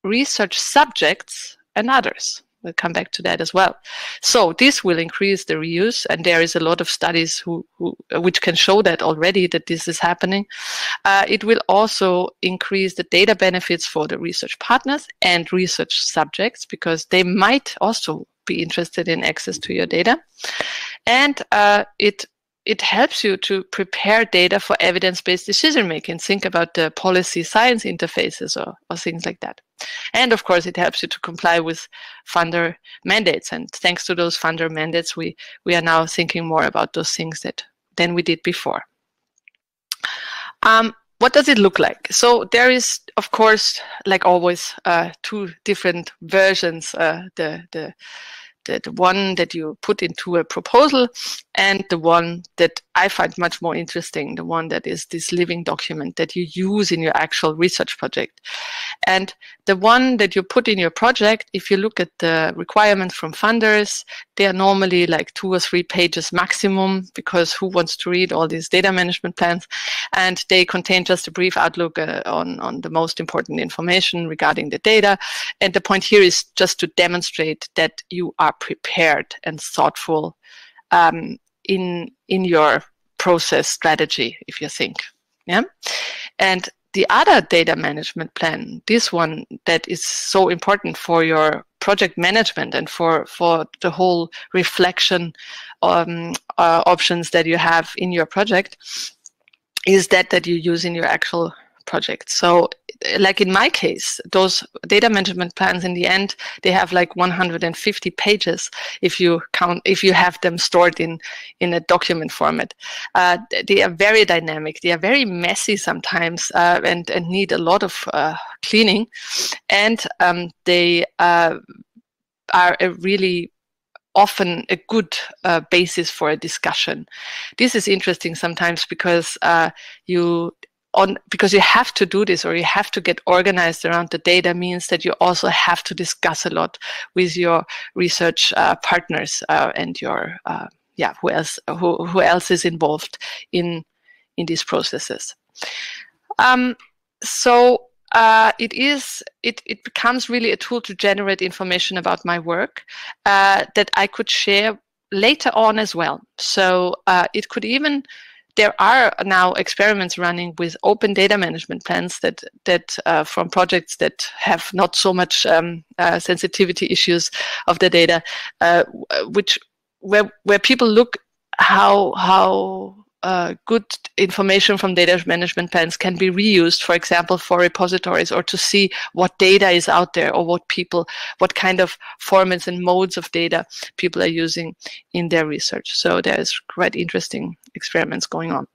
research subjects, and others. We'll come back to that as well. So this will increase the reuse, and there is a lot of studies who, who which can show that already, that this is happening. Uh, it will also increase the data benefits for the research partners and research subjects, because they might also be interested in access to your data. And uh, it It helps you to prepare data for evidence-based decision-making. Think about the policy science interfaces or, or things like that. And of course, it helps you to comply with funder mandates. And thanks to those funder mandates, we, we are now thinking more about those things that than we did before. Um, What does it look like? So there is, of course, like always, uh, two different versions, uh, the, the the, the one that you put into a proposal, and the one that I find much more interesting, the one that is this living document that you use in your actual research project. And the one that you put in your project, if you look at the requirements from funders, they are normally like two or three pages maximum, because who wants to read all these data management plans? And they contain just a brief outlook uh, on, on the most important information regarding the data. And the point here is just to demonstrate that you are prepared and thoughtful um, in in your process strategy, if you think. Yeah. And the other data management plan, this one that is so important for your project management and for, for the whole reflection um, uh, options that you have in your project, is that that you use in your actual project. So like in my case, those data management plans in the end, they have like one hundred fifty pages if you count, if you have them stored in in a document format. Uh, they are very dynamic, they are very messy sometimes, uh, and and need a lot of uh, cleaning, and um, they uh, are a really often a good uh, basis for a discussion. This is interesting sometimes because uh, you On, because you have to do this, or you have to get organized around the data, means that you also have to discuss a lot with your research uh, partners uh, and your uh, yeah who else who, who else is involved in in these processes. Um, so uh, it is it it becomes really a tool to generate information about my work uh, that I could share later on as well. So uh, it could even. There are now experiments running with open data management plans that that uh, from projects that have not so much um, uh, sensitivity issues of the data, uh, which where where people look how how uh, good information from data management plans can be reused, for example, for repositories, or to see what data is out there, or what people, what kind of formats and modes of data people are using in their research. So there is quite interesting experiments going on.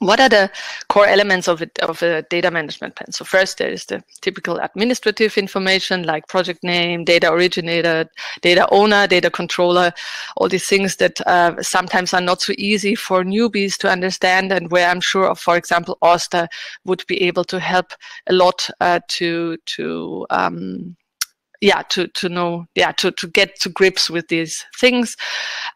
What are the core elements of, it, of a data management plan? So first, there is the typical administrative information like project name, data originator, data owner, data controller, all these things that uh, sometimes are not so easy for newbies to understand, and where I'm sure, of, for example, OSTER would be able to help a lot uh, to to um, yeah to to know yeah to to get to grips with these things.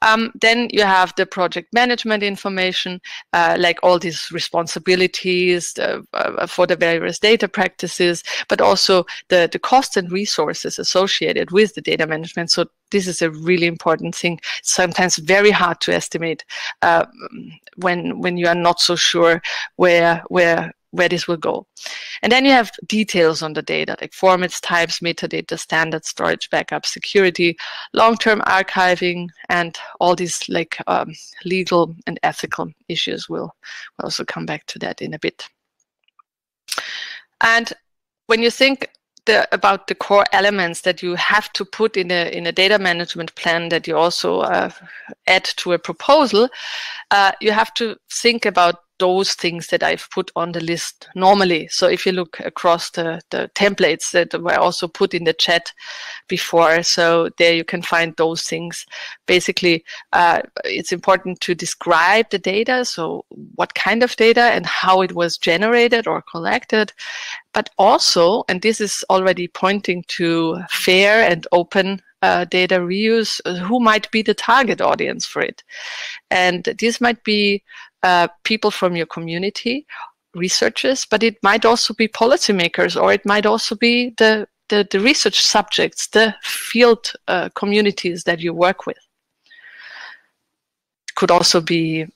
Um, then you have the project management information, uh, like all these responsibilities uh, uh, for the various data practices, but also the the costs and resources associated with the data management. So this is a really important thing, sometimes very hard to estimate uh, when when you are not so sure where where where this will go. And then you have details on the data, like formats, types, metadata, standards, storage, backup, security, long-term archiving, and all these like um, legal and ethical issues. We'll, we'll also come back to that in a bit. And when you think the, about the core elements that you have to put in a in a data management plan that you also uh, add to a proposal, uh, you have to think about those things that I've put on the list normally. So if you look across the, the templates that were also put in the chat before, so there you can find those things. Basically, uh, it's important to describe the data, so what kind of data and how it was generated or collected. But also, and this is already pointing to fair and open Uh, data reuse, uh, who might be the target audience for it. And this might be uh, people from your community, researchers, but it might also be policymakers, or it might also be the, the, the research subjects, the field uh, communities that you work with. It could also be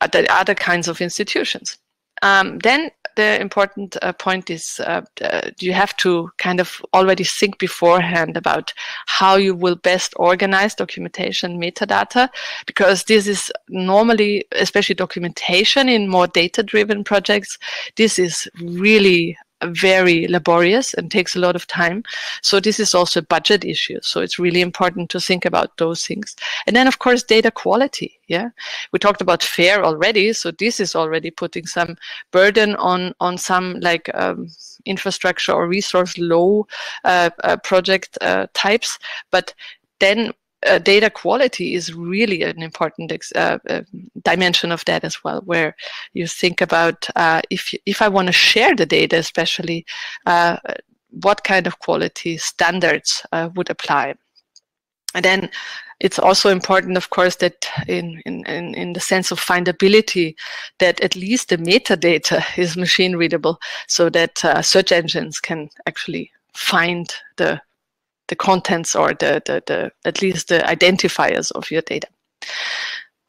other, other kinds of institutions. Um, then the important uh, point is uh, uh, you have to kind of already think beforehand about how you will best organize documentation, metadata, because this is normally, especially documentation in more data-driven projects, this is really very laborious and takes a lot of time. So this is also a budget issue. So it's really important to think about those things. And then, of course, data quality. Yeah, we talked about FAIR already. So this is already putting some burden on on some like um, infrastructure or resource low uh, uh, project uh, types. But then uh, data quality is really an important ex uh, uh, dimension of that as well, where you think about uh, if, if I want to share the data, especially uh, what kind of quality standards uh, would apply. And then it's also important, of course, that in, in, in the sense of findability, that at least the metadata is machine readable so that uh, search engines can actually find the, the contents or the, the, the at least the identifiers of your data.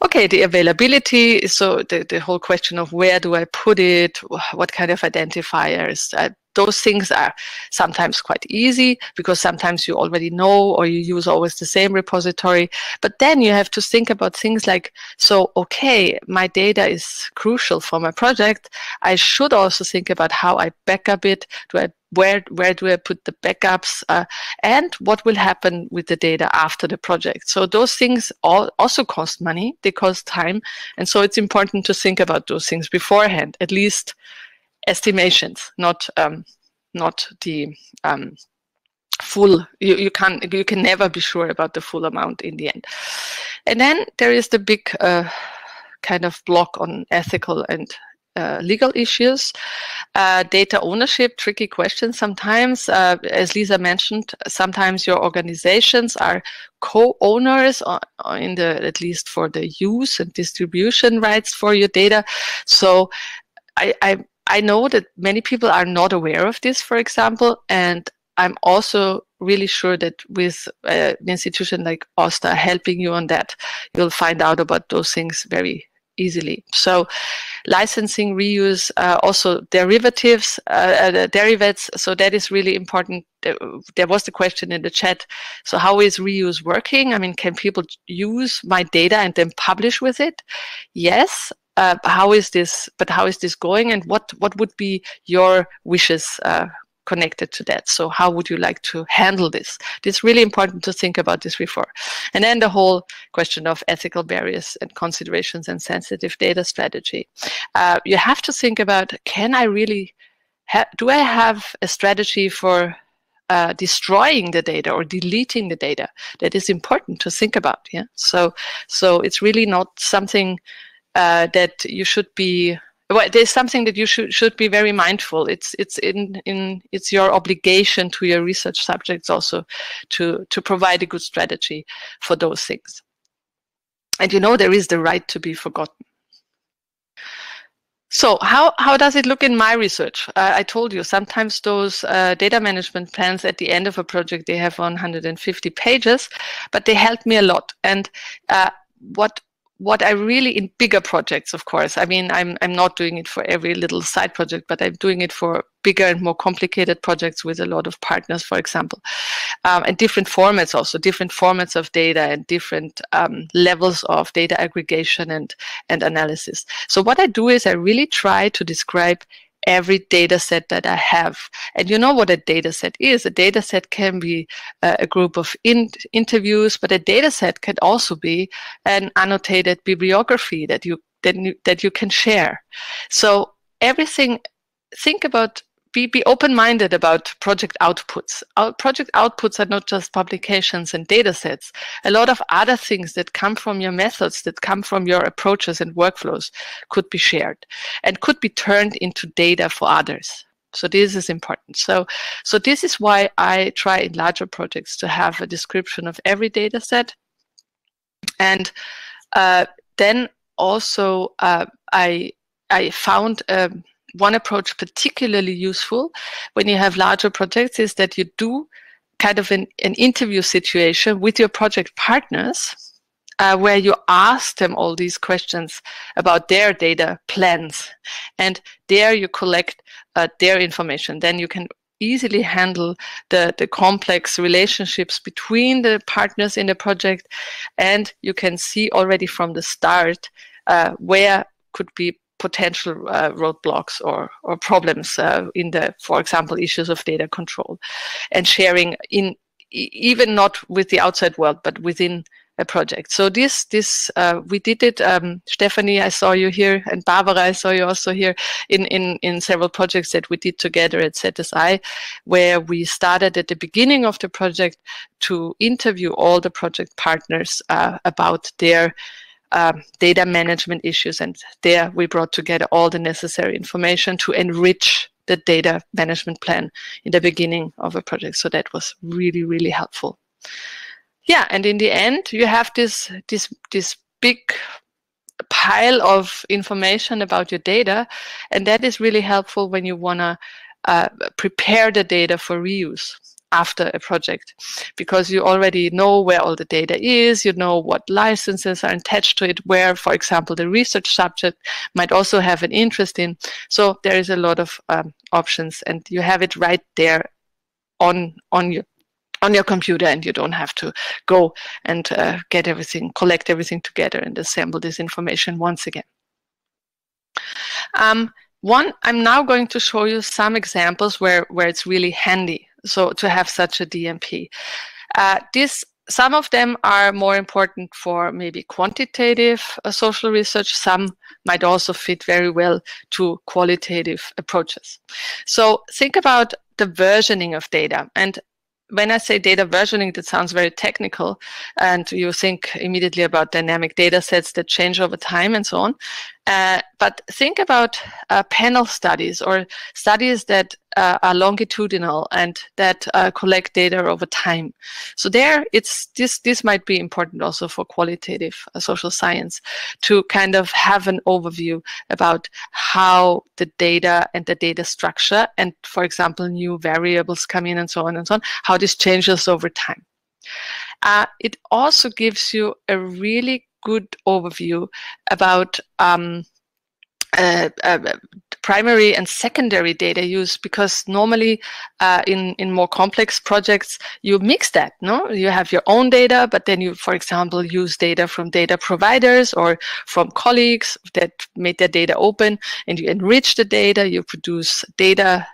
Okay, the availability, so the, the whole question of where do I put it, what kind of identifiers, uh, those things are sometimes quite easy because sometimes you already know or you use always the same repository. But then you have to think about things like, so, okay, my data is crucial for my project. I should also think about how I backup it. Do I Where, where do I put the backups uh, and what will happen with the data after the project? So those things all also cost money, they cost time. And so it's important to think about those things beforehand, at least estimations, not, um, not the um, full, you, you, can, you can never be sure about the full amount in the end. And then there is the big uh, kind of block on ethical and Uh, legal issues, uh, data ownership, tricky questions sometimes. Uh, as Lisa mentioned, sometimes your organizations are co-owners in the, at least for the use and distribution rights for your data. So I, I, I know that many people are not aware of this, for example, and I'm also really sure that with uh, an institution like OSTER helping you on that, you'll find out about those things very easily. So licensing, reuse, uh, also derivatives, uh, uh, derivatives. So that is really important. There was the question in the chat. So how is reuse working? I mean, can people use my data and then publish with it? Yes. Uh, how is this, but how is this going? And what, what would be your wishes uh, connected to that? So how would you like to handle this? It's really important to think about this before. And then the whole question of ethical barriers and considerations and sensitive data strategy. Uh, you have to think about, can I really, ha do I have a strategy for uh, destroying the data or deleting the data? That is important to think about. Yeah. So, so it's really not something uh, that you should be, well, there's something that you should should be very mindful. It's it's in in it's your obligation to your research subjects also to to provide a good strategy for those things. And you know there is the right to be forgotten. So how how does it look in my research? Uh, I told you sometimes those uh, data management plans at the end of a project they have one hundred fifty pages, but they help me a lot. And uh, what What I really in bigger projects, of course, I mean, I'm, I'm not doing it for every little side project, but I'm doing it for bigger and more complicated projects with a lot of partners, for example, um, and different formats also, different formats of data and different um, levels of data aggregation and, and analysis. So what I do is I really try to describe every data set that I have. And you know what a data set is. A data set can be uh, a group of in interviews, but a data set can also be an annotated bibliography that you, that you, that you can share. So everything, think about, be, be open-minded about project outputs. Our project outputs are not just publications and data sets. A lot of other things that come from your methods, that come from your approaches and workflows could be shared and could be turned into data for others. So this is important. So, so this is why I try in larger projects to have a description of every data set. And uh, then also uh, I, I found um, one approach particularly useful when you have larger projects is that you do kind of an, an interview situation with your project partners uh, where you ask them all these questions about their data plans, and there you collect uh, their information. Then you can easily handle the, the complex relationships between the partners in the project, and you can see already from the start uh, where could be potential uh, roadblocks or, or problems uh, in the, for example, issues of data control and sharing in, even not with the outside world, but within a project. So this, this uh, we did it. Um, Stephanie, I saw you here, and Barbara, I saw you also here in, in, in several projects that we did together at Z S I, where we started at the beginning of the project to interview all the project partners uh, about their Um, data management issues, and there we brought together all the necessary information to enrich the data management plan in the beginning of a project. So that was really, really helpful. Yeah, and in the end, you have this this this big pile of information about your data, and that is really helpful when you want to uh, prepare the data for reuse after a project, because you already know where all the data is, you know what licenses are attached to it, where, for example, the research subject might also have an interest in. So there is a lot of um, options, and you have it right there on on your on your computer, and you don't have to go and uh, get everything, collect everything together and assemble this information once again. Um, one, I'm now going to show you some examples where, where it's really handy so to have such a D M P. Uh, this, some of them are more important for maybe quantitative uh, social research. Some might also fit very well to qualitative approaches. So think about the versioning of data. And when I say data versioning, that sounds very technical, and you think immediately about dynamic data sets that change over time and so on. Uh, but think about uh, panel studies, or studies that uh, are longitudinal and that uh, collect data over time. So there, it's this. This might be important also for qualitative uh, social science, to kind of have an overview about how the data and the data structure, and for example, new variables come in and so on and so on, how this changes over time. Uh, it also gives you a really good overview about um, uh, uh, primary and secondary data use, because normally uh, in, in more complex projects, you mix that, no? You have your own data, but then you, for example, use data from data providers or from colleagues that made their data open, and you enrich the data, you produce data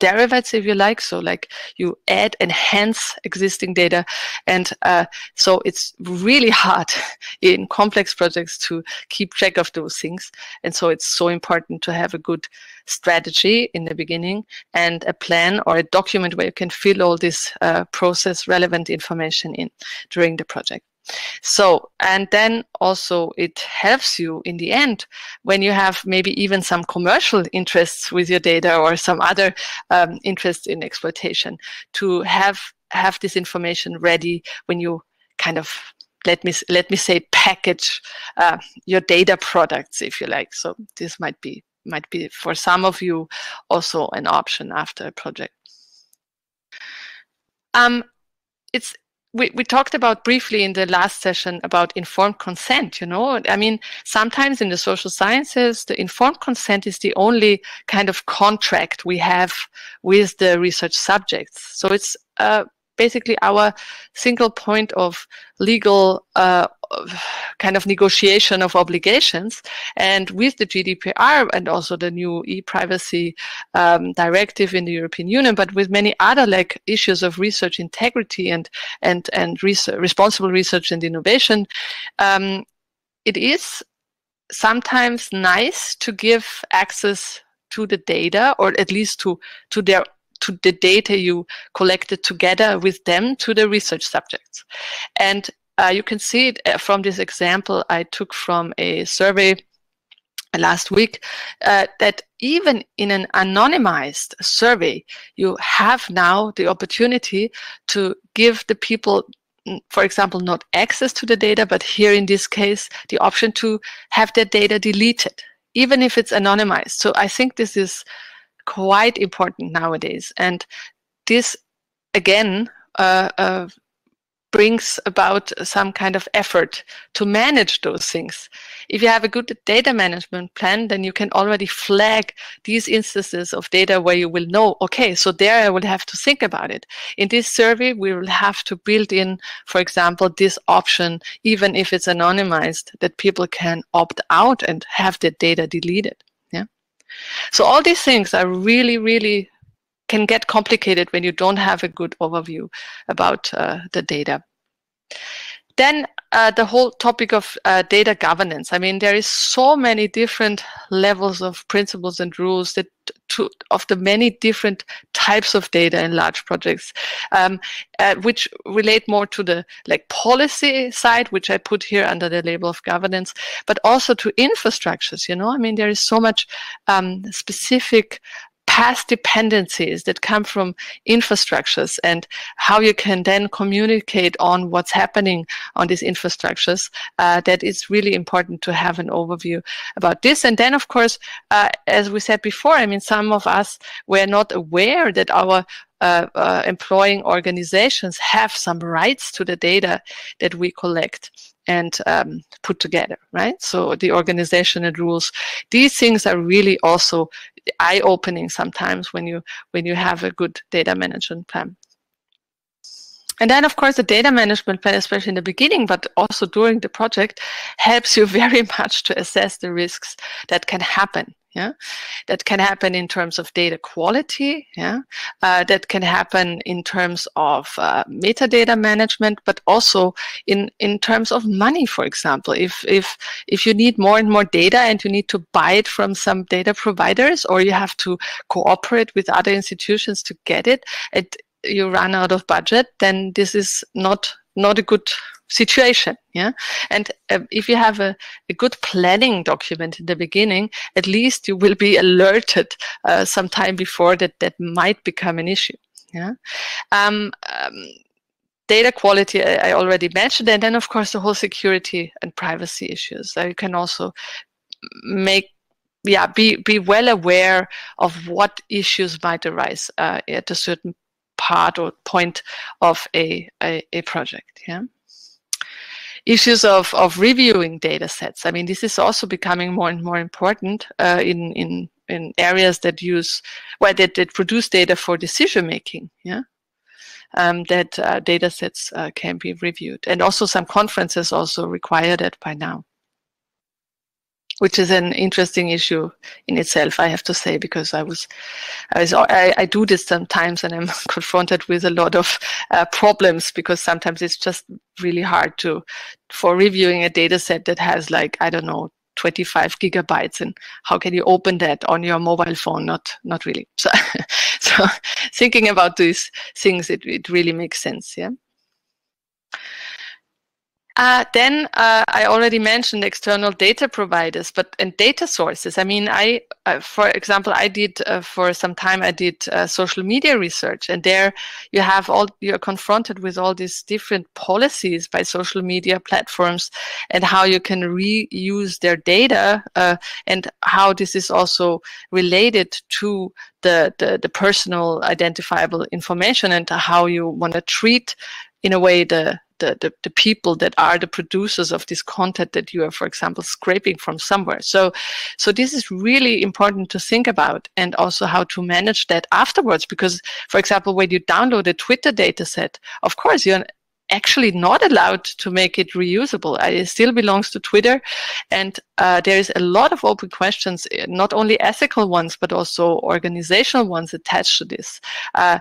derivatives, if you like, so like you add, enhance existing data. And uh, so it's really hard in complex projects to keep track of those things. And so it's so important to have a good strategy in the beginning and a plan or a document where you can fill all this uh, process relevant information in during the project. So, and then also it helps you in the end when you have maybe even some commercial interests with your data, or some other um, interests in exploitation, to have have this information ready when you kind of, let me let me say, package uh, your data products, if you like. So this might be might be for some of you also an option after a project. Um, it's. We, we talked about briefly in the last session about informed consent, you know. I mean, sometimes in the social sciences, the informed consent is the only kind of contract we have with the research subjects. So it's uh, basically our single point of legal uh, kind of negotiation of obligations. And with the G D P R and also the new e-privacy um, directive in the European Union, but with many other like issues of research integrity and and and research, responsible research and innovation, um, it is sometimes nice to give access to the data, or at least to to their to the data you collected together with them, to the research subjects. And Uh, you can see it from this example I took from a survey last week, uh, that even in an anonymized survey, you have now the opportunity to give the people, for example, not access to the data, but here in this case, the option to have their data deleted, even if it's anonymized. So I think this is quite important nowadays. And this, again, uh, uh, brings about some kind of effort to manage those things. If you have a good data management plan, then you can already flag these instances of data where you will know, okay, so there I will have to think about it. In this survey, we will have to build in, for example, this option, even if it's anonymized, that people can opt out and have their data deleted. Yeah. So all these things are really, really can get complicated when you don't have a good overview about uh, the data. Then uh, the whole topic of uh, data governance. I mean, there is so many different levels of principles and rules that to, of the many different types of data in large projects, um, uh, which relate more to the like policy side, which I put here under the label of governance, but also to infrastructures. You know, I mean, there is so much um, specific past dependencies that come from infrastructures and how you can then communicate on what's happening on these infrastructures, uh, that it's really important to have an overview about this. And then, of course, uh, as we said before, I mean, some of us were not aware that our Uh, uh, employing organizations have some rights to the data that we collect and um, put together, right? So the organization and rules, these things are really also eye-opening sometimes when you when you have a good data management plan. And then, of course, the data management plan, especially in the beginning, but also during the project, helps you very much to assess the risks that can happen. Yeah, that can happen in terms of data quality. Yeah, uh, that can happen in terms of uh, metadata management, but also in in terms of money. For example, if if if you need more and more data and you need to buy it from some data providers, or you have to cooperate with other institutions to get it, and you run out of budget, then this is not not a good situation. Yeah, and uh, if you have a, a good planning document in the beginning, at least you will be alerted uh, sometime before that that might become an issue. Yeah, um, um, data quality I, I already mentioned, and then of course the whole security and privacy issues. So you can also make yeah be be well aware of what issues might arise uh, at a certain part or point of a a, a project. Yeah. Issues of, of reviewing data sets. I mean, this is also becoming more and more important uh, in, in, in areas that use, well, that, that produce data for decision making, yeah? Um, that uh, data sets uh, can be reviewed. And also some conferences also require that by now, which is an interesting issue in itself, I have to say, because I was, I, was, I, I do this sometimes and I'm confronted with a lot of uh, problems, because sometimes it's just really hard to, for reviewing a data set that has like, I don't know, twenty-five gigabytes, and how can you open that on your mobile phone? Not, not really. So, so thinking about these things, it, it really makes sense, yeah. Uh, then uh, I already mentioned external data providers, but and data sources. I mean, I, uh, for example, I did uh, for some time I did uh, social media research, and there you have all you are confronted with all these different policies by social media platforms, and how you can reuse their data, uh, and how this is also related to the the, the personal identifiable information, and how you want to treat, in a way, the The, the, the people that are the producers of this content that you are, for example, scraping from somewhere. So, so this is really important to think about, and also how to manage that afterwards. Because, for example, when you download a Twitter dataset, of course, you're actually not allowed to make it reusable. It still belongs to Twitter. And uh, there is a lot of open questions, not only ethical ones, but also organizational ones attached to this. Uh,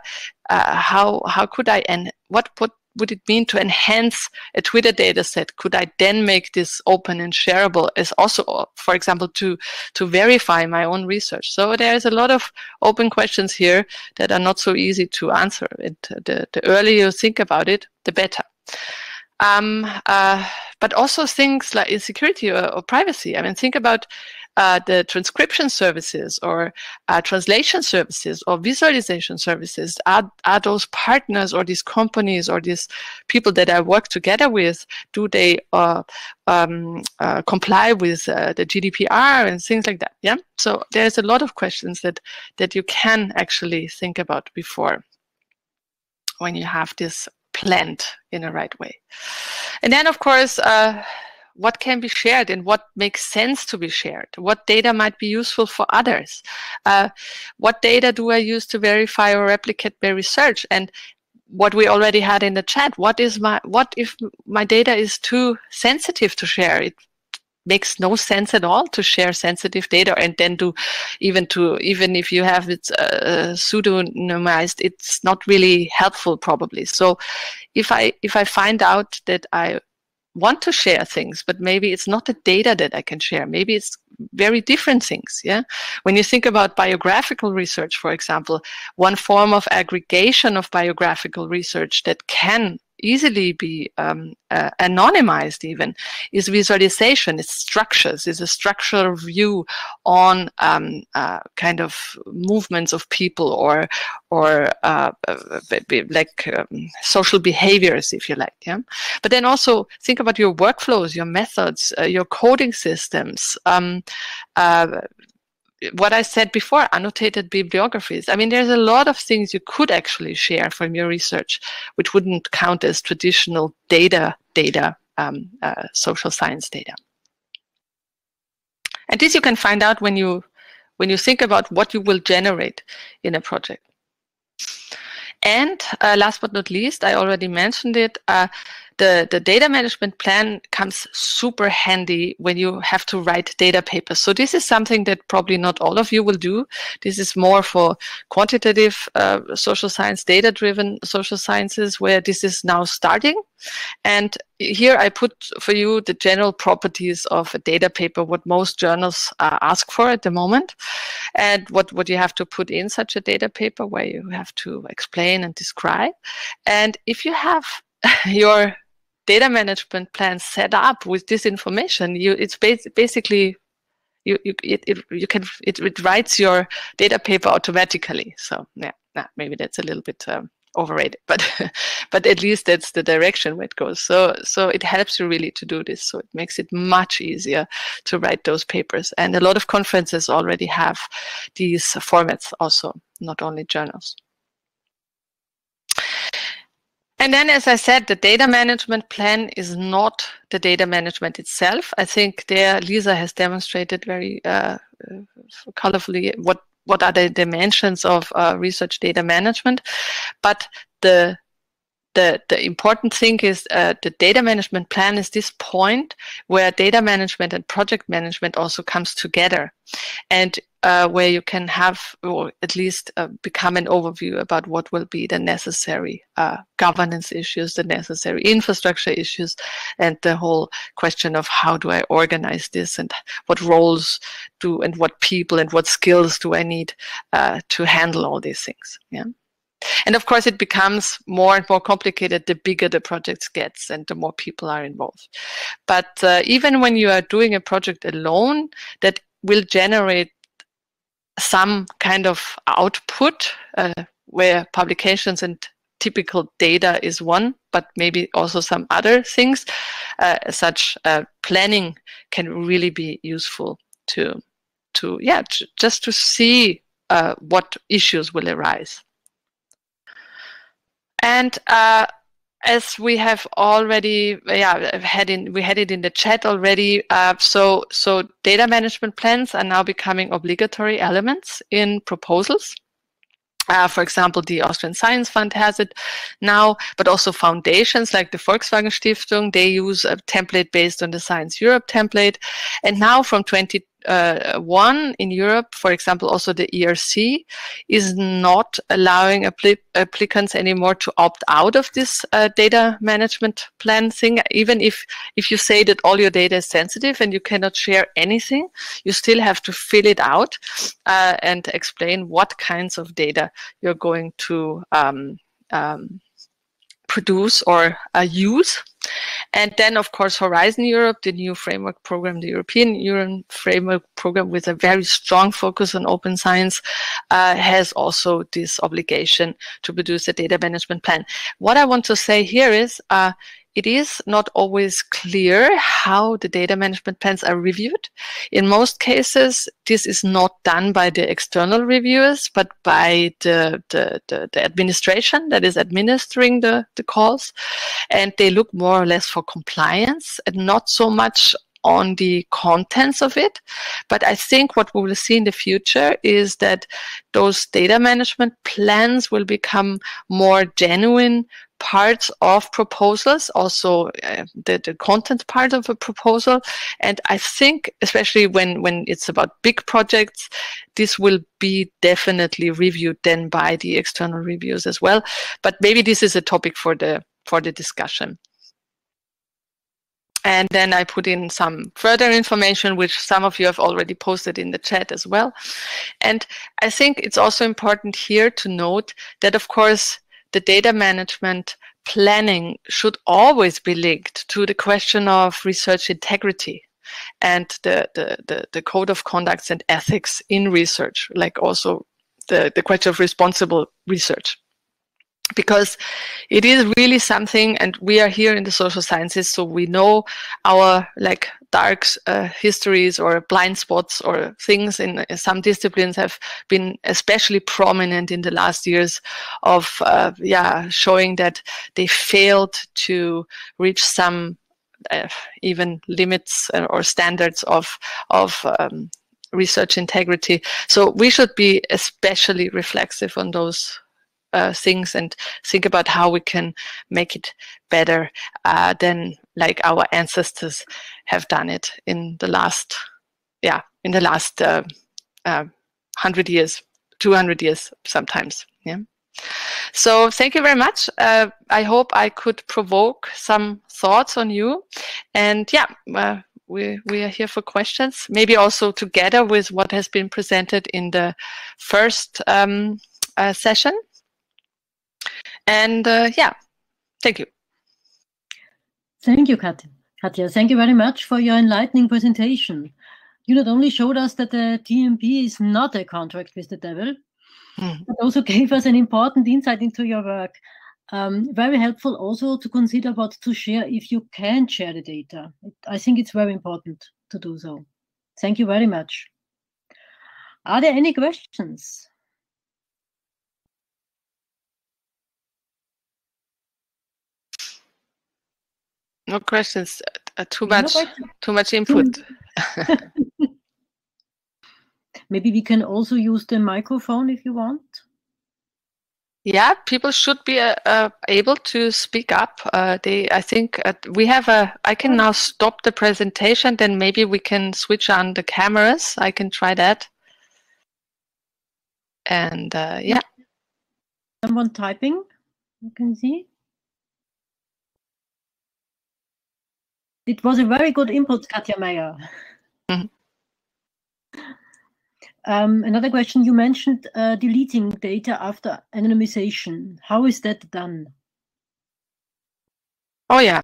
uh, how, how could I, and what, what, would it mean to enhance a Twitter data set? Could I then make this open and shareable, as also, for example, to, to verify my own research? So there is a lot of open questions here that are not so easy to answer. It, the, the earlier you think about it, the better. Um, uh, but also things like insecurity or, or privacy. I mean, think about Uh, the transcription services, or uh, translation services, or visualization services. Are, are those partners, or these companies, or these people that I work together with, do they uh, um, uh, comply with uh, the G D P R and things like that? Yeah. So there's a lot of questions that, that you can actually think about before, when you have this planned in the right way. And then, of course, uh, what can be shared and what makes sense to be shared? What data might be useful for others? Uh, what data do I use to verify or replicate my research? And what we already had in the chat, what is my, what if my data is too sensitive to share? It makes no sense at all to share sensitive data, and then to even to even if you have it uh, pseudonymized, it's not really helpful probably. So if I if I find out that I want to share things, but maybe it's not the data that I can share. Maybe it's very different things. Yeah. When you think about biographical research, for example, one form of aggregation of biographical research that can easily be um, uh, anonymized even is visualization. It's structures. It's a structural view on um, uh, kind of movements of people or or uh, like um, social behaviors, if you like. Yeah. But then also think about your workflows, your methods, uh, your coding systems. Um, uh, What I said before, annotated bibliographies. I mean, there's a lot of things you could actually share from your research, which wouldn't count as traditional data, data, um, uh, social science data. And this you can find out when you, when you think about what you will generate in a project. And uh, last but not least, I already mentioned it, uh, the, the data management plan comes super handy when you have to write data papers. So this is something that probably not all of you will do. This is more for quantitative uh, social science, data-driven social sciences, where this is now starting. And here I put for you the general properties of a data paper, what most journals uh, ask for at the moment, and what, what you have to put in such a data paper, where you have to explain and describe. And if you have your data management plan set up with this information, you it's bas basically you you it, it you can it, it writes your data paper automatically. So yeah, nah, maybe that's a little bit um, overrated, but but at least that's the direction where it goes. So so it helps you really to do this. So it makes it much easier to write those papers. And a lot of conferences already have these formats also, not only journals. And then, as I said, the data management plan is not the data management itself. I think there Lisa has demonstrated very uh, colorfully what, what are the dimensions of uh, research data management. But the, the, the important thing is uh, the data management plan is this point where data management and project management also comes together, and uh, where you can have, or at least uh, become an overview about what will be the necessary uh, governance issues, the necessary infrastructure issues, and the whole question of how do I organize this, and what roles do, and what people, and what skills do I need uh, to handle all these things. Yeah. And of course, it becomes more and more complicated the bigger the project gets and the more people are involved. But uh, even when you are doing a project alone, that will generate some kind of output uh, where publications and typical data is one, but maybe also some other things. Uh, such uh, planning can really be useful to, to yeah, just to see uh, what issues will arise. And uh, as we have already, yeah, had in, we had it in the chat already. Uh, so, so data management plans are now becoming obligatory elements in proposals. Uh, for example, the Austrian Science Fund has it now, but also foundations like the Volkswagen Stiftung, they use a template based on the Science Europe template. And now from twenty twenty-one in Europe, for example, also the E R C is not allowing appli applicants anymore to opt out of this uh, data management plan thing. Even if, if you say that all your data is sensitive and you cannot share anything, you still have to fill it out uh, and explain what kinds of data you're going to um, um, produce or uh, use. And then, of course, Horizon Europe, the new framework program, the European Union framework program with a very strong focus on open science, uh, has also this obligation to produce a data management plan. What I want to say here is uh, it is not always clear how the data management plans are reviewed. In most cases, this is not done by the external reviewers, but by the, the, the, the administration that is administering the, the calls. And they look more or less for compliance and not so much on the contents of it. But I think what we will see in the future is that those data management plans will become more genuine parts of proposals, also uh, the, the content part of a proposal. And I think, especially when, when it's about big projects, this will be definitely reviewed then by the external reviews as well. But maybe this is a topic for the, for the discussion. And then I put in some further information, which some of you have already posted in the chat as well. And I think it's also important here to note that, of course, the data management planning should always be linked to the question of research integrity and the, the, the, the code of conducts and ethics in research, like also the, the question of responsible research. Because it is really something, and we are here in the social sciences, so we know our like dark uh, histories or blind spots or things in, in some disciplines have been especially prominent in the last years of uh, yeah showing that they failed to reach some uh, even limits or standards of of um, research integrity. So we should be especially reflexive on those Uh, things and think about how we can make it better uh, than like our ancestors have done it in the last, yeah, in the last uh, uh, hundred years, two hundred years sometimes. Yeah. So thank you very much. Uh, I hope I could provoke some thoughts on you, and yeah, uh, we we are here for questions. Maybe also together with what has been presented in the first um, uh, session. And uh, yeah, thank you. Thank you, Katja. Katja, thank you very much for your enlightening presentation. You not only showed us that the T M P is not a contract with the devil, mm-hmm. but also gave us an important insight into your work. Um, very helpful also to consider what to share if you can share the data. I think it's very important to do so. Thank you very much. Are there any questions? No questions. Uh, too much. No question. Too much input. Maybe we can also use the microphone if you want. Yeah, people should be uh, uh, able to speak up. Uh, they, I think, uh, we have a. I can now stop the presentation. Then maybe we can switch on the cameras. I can try that. And uh, yeah. Someone typing. You can see. It was a very good input, Katja Mayer. Mm-hmm. um, another question, you mentioned uh, deleting data after anonymization. How is that done? Oh, yeah.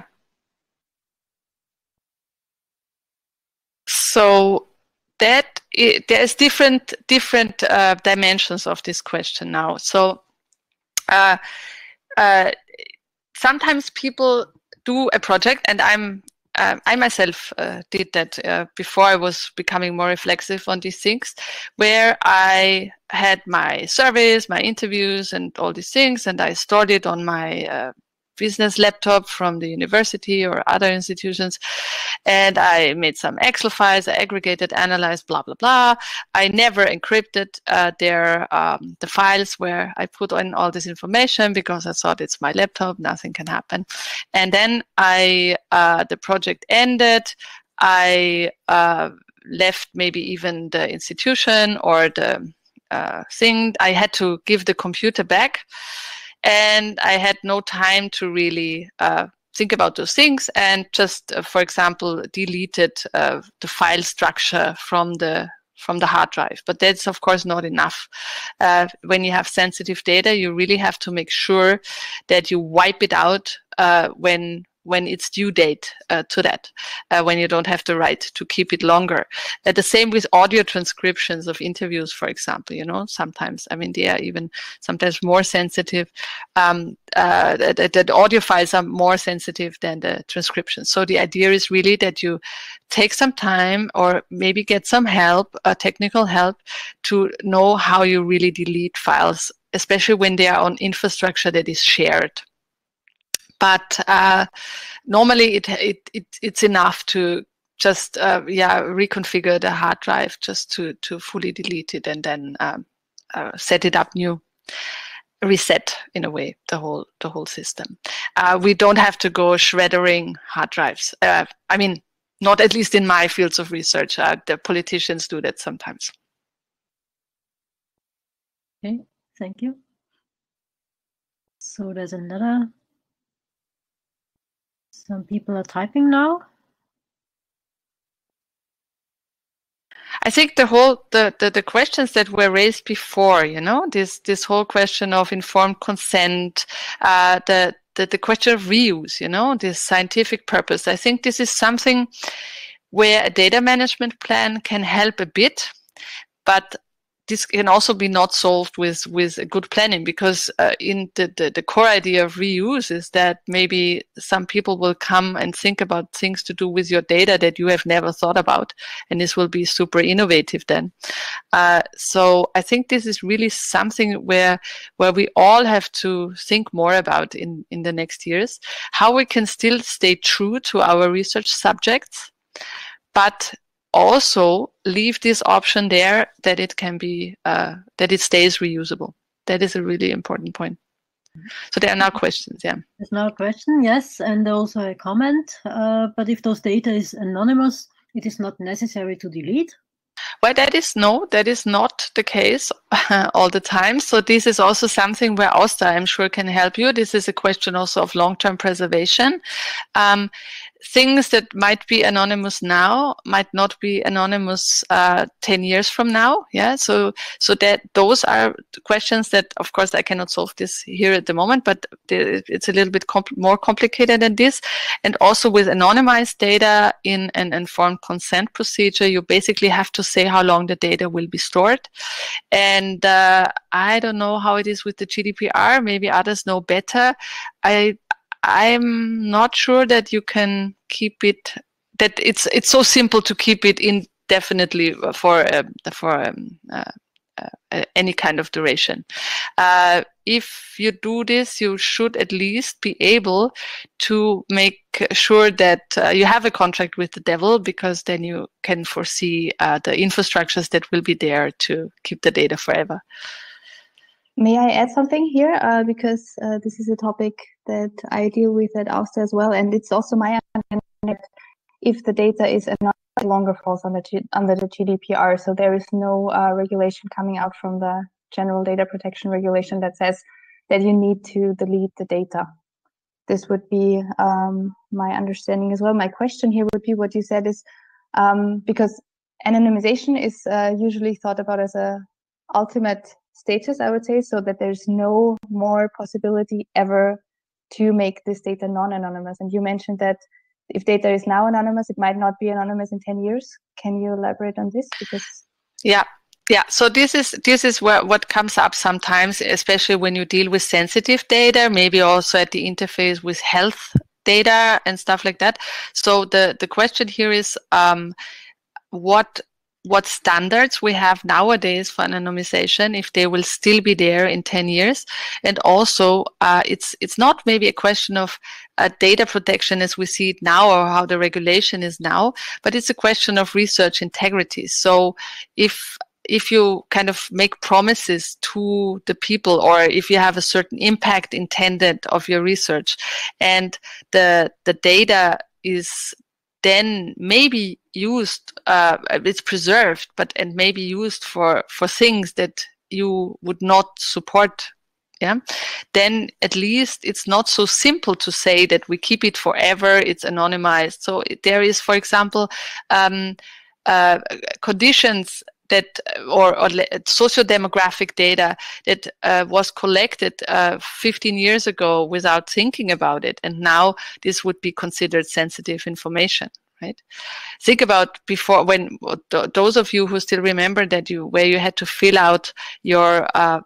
So that it, there's different, different uh, dimensions of this question now. So uh, uh, sometimes people do a project, and I'm Um, I myself uh, did that uh, before I was becoming more reflexive on these things, where I had my surveys, my interviews, and all these things, and I stored it on my uh, business laptop from the university or other institutions, and I made some Excel files, I aggregated, analyzed, blah, blah, blah. I never encrypted uh, their, um, the files where I put in all this information because I thought it's my laptop, nothing can happen. And then I, uh, the project ended, I uh, left maybe even the institution or the uh, thing. I had to give the computer back. And I had no time to really uh, think about those things, and just, uh, for example, deleted uh, the file structure from the from the hard drive. But that's, of course, not enough. Uh, when you have sensitive data, you really have to make sure that you wipe it out uh, when when it's due date uh, to that, uh, when you don't have the right to keep it longer. Uh, the same with audio transcriptions of interviews, for example, you know, sometimes, I mean, they are even sometimes more sensitive, um, uh, that, that audio files are more sensitive than the transcriptions. So the idea is really that you take some time or maybe get some help, uh, technical help, to know how you really delete files, especially when they are on infrastructure that is shared. But uh, normally it, it, it, it's enough to just uh, yeah, reconfigure the hard drive just to, to fully delete it, and then um, uh, set it up new, reset in a way the whole, the whole system. Uh, we don't have to go shreddering hard drives. Uh, I mean, not at least in my fields of research. Uh, the politicians do that sometimes. Okay, thank you. So there's another. Some people are typing now. I think the whole the, the the questions that were raised before, you know, this this whole question of informed consent, uh, the, the the question of reuse, you know, this scientific purpose. I think this is something where a data management plan can help a bit, but this can also be not solved with with a good planning, because uh, in the, the the core idea of reuse is that maybe some people will come and think about things to do with your data that you have never thought about, and this will be super innovative then. Uh, so I think this is really something where where we all have to think more about in in the next years, how we can still stay true to our research subjects, but also leave this option there that it can be, uh, that it stays reusable. That is a really important point. So there are now questions, yeah. There's now a question, yes, and also a comment. Uh, but if those data is anonymous, it is not necessary to delete. Well, that is no, that is not the case all the time. So this is also something where AUSSDA, I'm sure, can help you. This is a question also of long-term preservation. Um, things that might be anonymous now might not be anonymous uh, ten years from now. Yeah. So so that those are questions that, of course, I cannot solve this here at the moment, but it's a little bit compl- more complicated than this. And also with anonymized data in an informed consent procedure, you basically have to say how long the data will be stored. And uh, I don't know how it is with the G D P R. Maybe others know better. I I'm not sure that you can keep it, that it's it's so simple to keep it indefinitely for uh, for um, uh, uh, any kind of duration. Uh, if you do this, you should at least be able to make sure that uh, you have a contract with the devil, because then you can foresee uh, the infrastructures that will be there to keep the data forever. May I add something here? Uh, because uh, this is a topic that I deal with at AUSSDA as well, and it's also my understanding that if the data is anonymous, it no longer falls under under the G D P R. So there is no uh, regulation coming out from the General Data Protection Regulation that says that you need to delete the data. This would be um, my understanding as well. My question here would be what you said is um, because anonymization is uh, usually thought about as a ultimate status, I would say, so that there's no more possibility ever to make this data non-anonymous. And you mentioned that if data is now anonymous, it might not be anonymous in ten years. Can you elaborate on this? Because yeah. Yeah, so this is this is where, what comes up sometimes, especially when you deal with sensitive data, maybe also at the interface with health data and stuff like that. So the, the question here is um, what what standards we have nowadays for anonymization, if they will still be there in ten years. And also, uh, it's it's not maybe a question of uh, data protection as we see it now or how the regulation is now, but it's a question of research integrity. So if if you kind of make promises to the people, or if you have a certain impact intended of your research, and the the data is then maybe used, uh, it's preserved, but and maybe used for for things that you would not support, yeah, then at least it's not so simple to say that we keep it forever, it's anonymized. So there is, for example, um, uh, conditions that, or, or socio-demographic data that uh, was collected uh, fifteen years ago without thinking about it, and now this would be considered sensitive information, right? Think about before, when th those of you who still remember that you where you had to fill out your uh,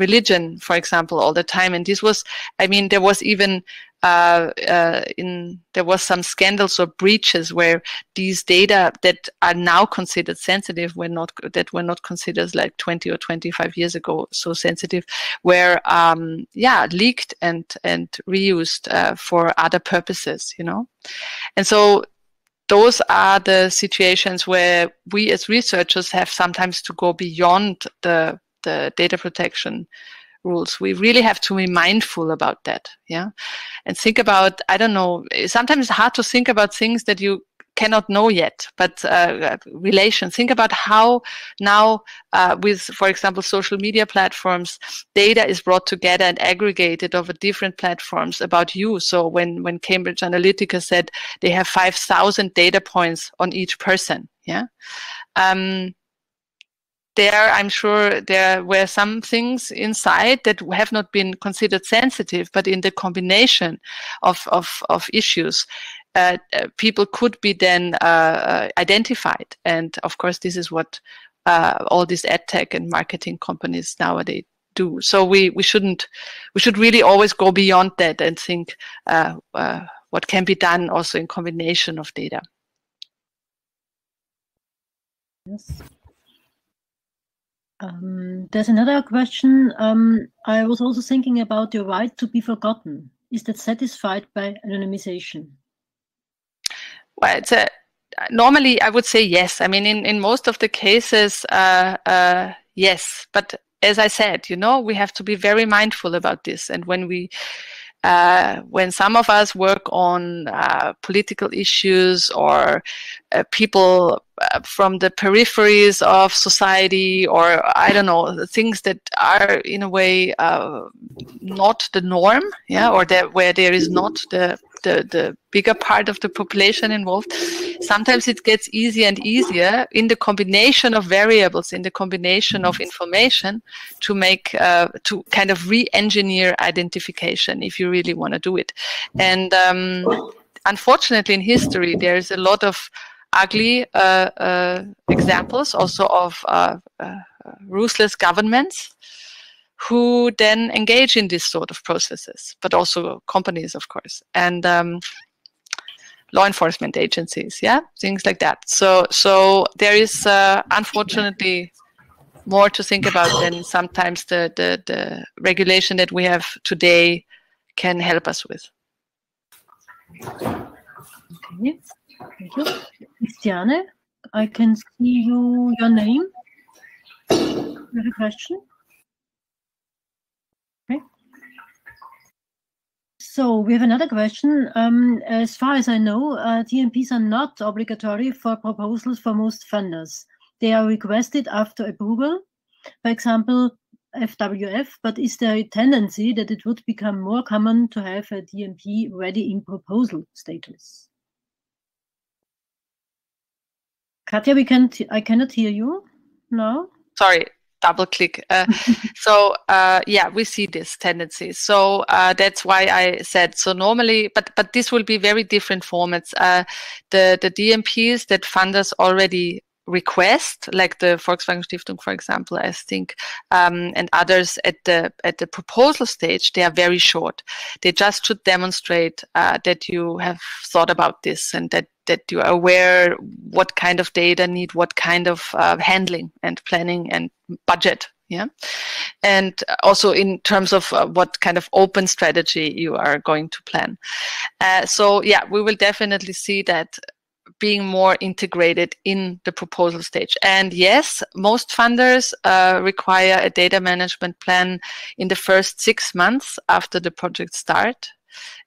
religion, for example, all the time, and this was, I mean, there was even Uh, uh, in there was some scandals or breaches where these data that are now considered sensitive were not, that were not considered like twenty or twenty-five years ago so sensitive, were um, yeah leaked and and reused uh, for other purposes, you know. And so those are the situations where we as researchers have sometimes to go beyond the the data protection rules. We really have to be mindful about that, yeah, and think about, I don't know, sometimes it's hard to think about things that you cannot know yet, but uh, relation, think about how now uh, with, for example, social media platforms, data is brought together and aggregated over different platforms about you. So when, when Cambridge Analytica said they have five thousand data points on each person, yeah, um, there, I'm sure there were some things inside that have not been considered sensitive, but in the combination of, of, of issues, uh, people could be then uh, identified. And of course, this is what uh, all these ad tech and marketing companies nowadays do. So we, we shouldn't, we should really always go beyond that and think uh, uh, what can be done also in combination of data. Yes. Um, there's another question. Um, I was also thinking about your right to be forgotten. Is that satisfied by anonymization? Well, it's a, normally I would say yes. I mean, in, in most of the cases, uh, uh, yes. But as I said, you know, we have to be very mindful about this. And when we, uh, when some of us work on uh, political issues or uh, people from the peripheries of society, or I don't know, things that are in a way uh, not the norm, yeah, or that where there is not the, the the bigger part of the population involved. Sometimes it gets easier and easier in the combination of variables, in the combination of information, to make uh, to kind of re-engineer identification if you really want to do it. And um, unfortunately, in history, there is a lot of ugly uh, uh, examples also of uh, uh, ruthless governments who then engage in this sort of processes, but also companies, of course, and um, law enforcement agencies, yeah, things like that. So, so there is uh, unfortunately more to think about than sometimes the, the, the regulation that we have today can help us with. Okay. Thank you. Christiane, I can see you, your name. You have a question? Okay. So we have another question. Um, as far as I know, uh, T M Ps are not obligatory for proposals for most funders. They are requested after approval, for example, F W F, but is there a tendency that it would become more common to have a T M P ready in proposal status? Katja, we can't, I cannot hear you now. Sorry, double click. Uh, so uh, yeah, we see this tendency. So uh, that's why I said, so normally, but but this will be very different formats. Uh, the, the D M Ps that funders already request, like the Volkswagen Stiftung, for example, I think, um, and others at the at the proposal stage, they are very short. They just should demonstrate uh, that you have thought about this and that that you are aware what kind of data need what kind of uh, handling and planning and budget, yeah, and also in terms of uh, what kind of open strategy you are going to plan. Uh, so yeah, we will definitely see that being more integrated in the proposal stage. And yes, most funders uh, require a data management plan in the first six months after the project start.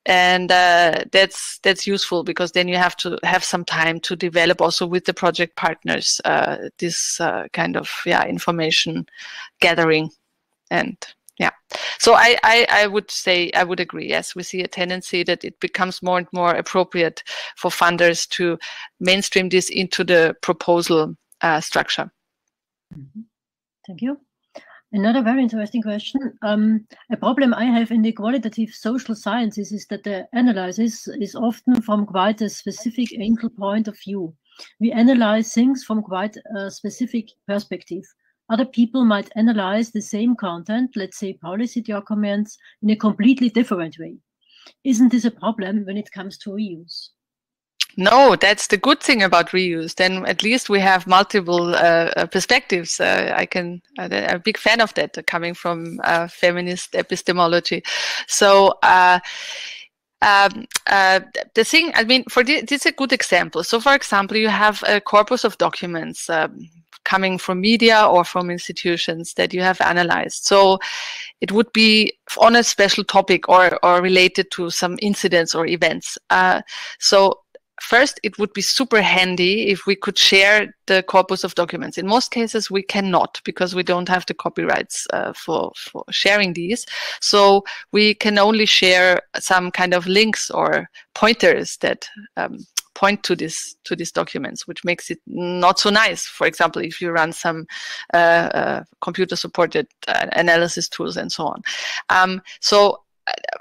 And uh, that's that's useful, because then you have to have some time to develop also with the project partners uh, this uh, kind of yeah information gathering, and yeah. So I, I I would say I would agree. Yes, we see a tendency that it becomes more and more appropriate for funders to mainstream this into the proposal uh, structure. Mm-hmm. Thank you. Another very interesting question. Um, a problem I have in the qualitative social sciences is that the analysis is often from quite a specific angle point of view. We analyze things from quite a specific perspective. Other people might analyze the same content, let's say policy documents, in a completely different way. Isn't this a problem when it comes to reuse? No, that's the good thing about reuse. Then at least we have multiple uh, perspectives. Uh, I can, I'm a big fan of that, coming from uh, feminist epistemology. So uh, um, uh, the thing, I mean, for this, this is a good example. So for example, you have a corpus of documents um, coming from media or from institutions that you have analyzed. So it would be on a special topic or, or related to some incidents or events. Uh, so first, it would be super handy if we could share the corpus of documents. In most cases, we cannot, because we don't have the copyrights uh, for, for sharing these. So we can only share some kind of links or pointers that um, point to this to these documents, which makes it not so nice. For example, if you run some uh, uh, computer-supported uh, analysis tools and so on. Um, so.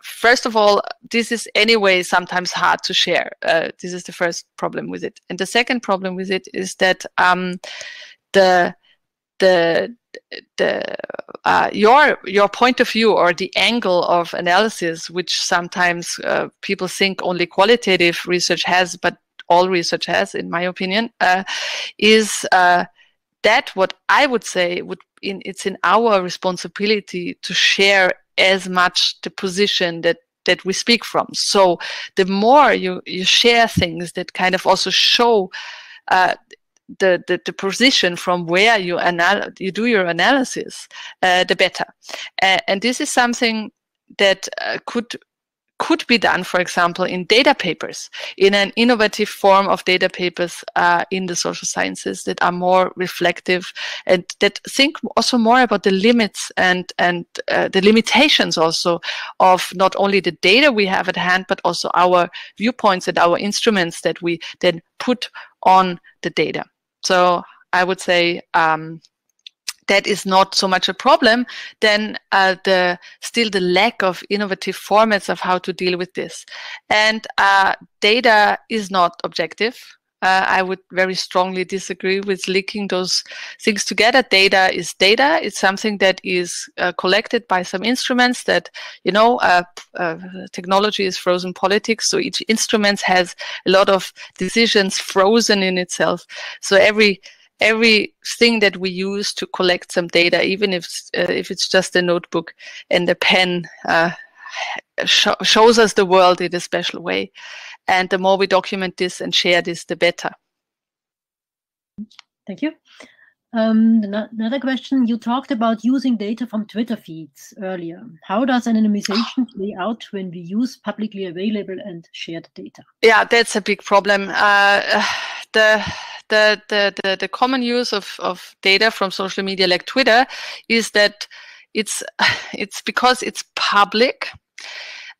First of all, this is anyway sometimes hard to share. Uh, this is the first problem with it. And the second problem with it is that um, the the the uh, your your point of view or the angle of analysis, which sometimes uh, people think only qualitative research has, but all research has, in my opinion, uh, is uh, that what I would say would in it's in our responsibility to share as much the position that that we speak from. So the more you you share things that kind of also show uh, the, the the position from where you anal you do your analysis, uh, the better. Uh, and this is something that uh, could could be done, for example, in data papers, in an innovative form of data papers uh, in the social sciences that are more reflective and that think also more about the limits and and uh, the limitations also of not only the data we have at hand, but also our viewpoints and our instruments that we then put on the data. So I would say um, that is not so much a problem, then uh, the still the lack of innovative formats of how to deal with this. And uh, data is not objective. Uh, I would very strongly disagree with linking those things together. Data is data. It's something that is uh, collected by some instruments that, you know, uh, uh, technology is frozen politics. So each instrument has a lot of decisions frozen in itself. So every everything that we use to collect some data, even if uh, if it's just a notebook and a pen, uh, sh shows us the world in a special way. And the more we document this and share this, the better. Thank you. Um, another question, you talked about using data from Twitter feeds earlier. How does anonymization play out when we use publicly available and shared data? Yeah, that's a big problem. Uh, the, the, the, the, the common use of, of data from social media like Twitter is that it's, it's because it's public.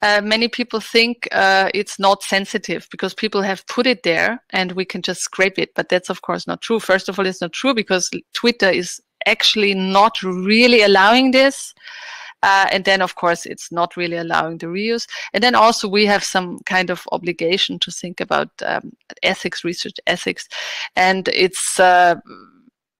Uh, many people think uh, it's not sensitive because people have put it there and we can just scrape it. But that's, of course, not true. First of all, it's not true because Twitter is actually not really allowing this. Uh, and then, of course, it's not really allowing the reuse. And then also we have some kind of obligation to think about um, ethics, research ethics. And it's... Uh,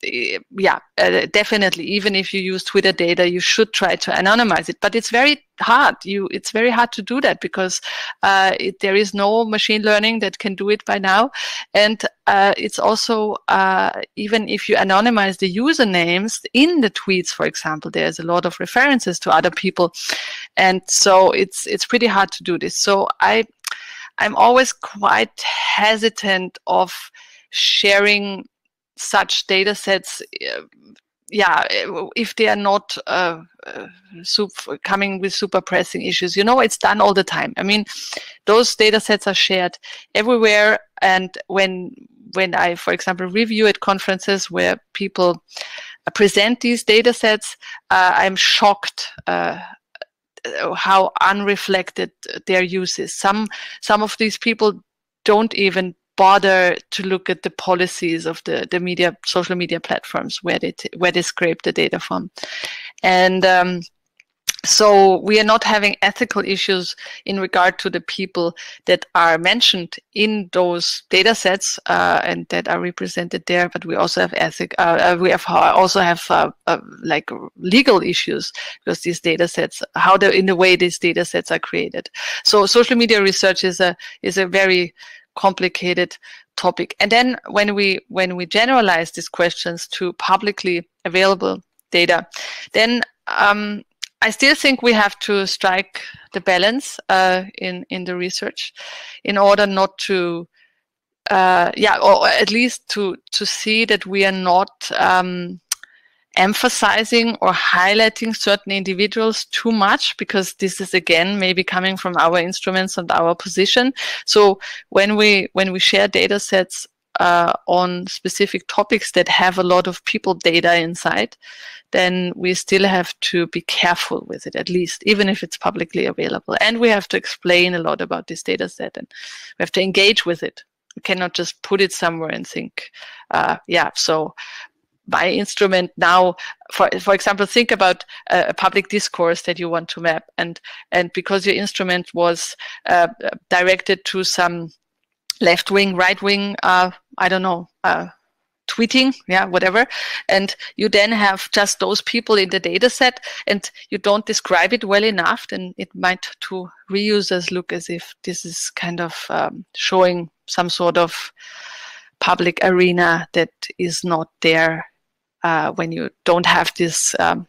yeah, uh, definitely. Even if you use Twitter data, you should try to anonymize it. But it's very hard. You, it's very hard to do that because uh, it, there is no machine learning that can do it by now. And uh, it's also uh, even if you anonymize the usernames in the tweets, for example, there's a lot of references to other people, and so it's it's pretty hard to do this. So I, I'm always quite hesitant of sharing such data sets, uh, yeah, if they are not uh, uh, super, coming with super pressing issues. You know, it's done all the time. I mean, those data sets are shared everywhere. And when, when I, for example, review at conferences where people present these data sets, uh, I'm shocked uh, how unreflected their use is. Some, some of these people don't even bother to look at the policies of the the media social media platforms where they t where they scrape the data from, and um, so we are not having ethical issues in regard to the people that are mentioned in those data sets uh, and that are represented there. But we also have ethic uh, we have also have uh, uh, like legal issues because these data sets, how they in the way these data sets are created. So social media research is a is a very complicated topic. And then when we when we generalize these questions to publicly available data, then um, I still think we have to strike the balance uh, in in the research, in order not to, uh, yeah, or at least to to see that we are not um, emphasizing or highlighting certain individuals too much, because this is again maybe coming from our instruments and our position. So when we when we share data sets uh, on specific topics that have a lot of people data inside, then we still have to be careful with it, at least, even if it's publicly available. And we have to explain a lot about this data set and we have to engage with it. cannot just put it somewhere and think, uh, yeah, so my instrument now, for for example, think about uh, a public discourse that you want to map, and and because your instrument was uh, directed to some left wing, right wing, uh, I don't know, uh, tweeting, yeah, whatever, and you then have just those people in the data set, and you don't describe it well enough, then it might to reusers look as if this is kind of um, showing some sort of public arena that is not there uh, when you don't have this um,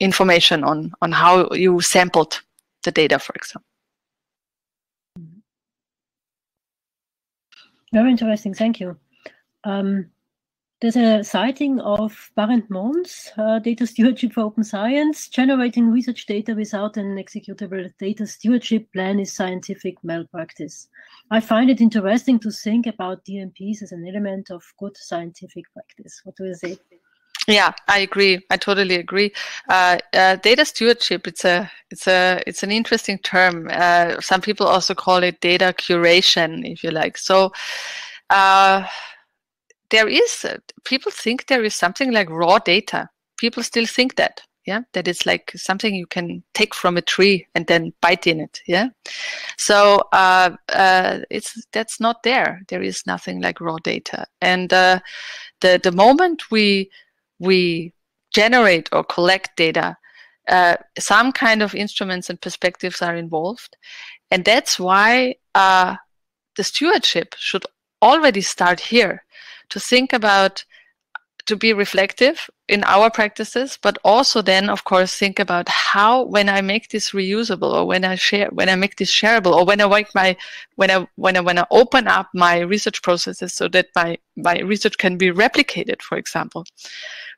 information on on how you sampled the data, for example. Very interesting, thank you. Um, There's a citing of Barend Mons, uh, Data Stewardship for Open Science. Generating research data without an executable data stewardship plan is scientific malpractice. I find it interesting to think about D M Ps as an element of good scientific practice. What do you say? Yeah, I agree. I totally agree. Uh, uh, data stewardship, it's a, it's a, it's an interesting term. Uh, some people also call it data curation, if you like. So, uh, there is, uh, people think there is something like raw data. People still think that, yeah, that it's like something you can take from a tree and then bite in it, yeah. So uh, uh, it's that's not there. There is nothing like raw data. And uh, the the moment we we generate or collect data, uh, some kind of instruments and perspectives are involved, and that's why uh, the stewardship should already start here. To think about, to be reflective in our practices, but also then, of course, think about how, when I make this reusable, or when I share, when I make this shareable, or when I make my, when I, when I, when I open up my research processes so that my, my research can be replicated, for example.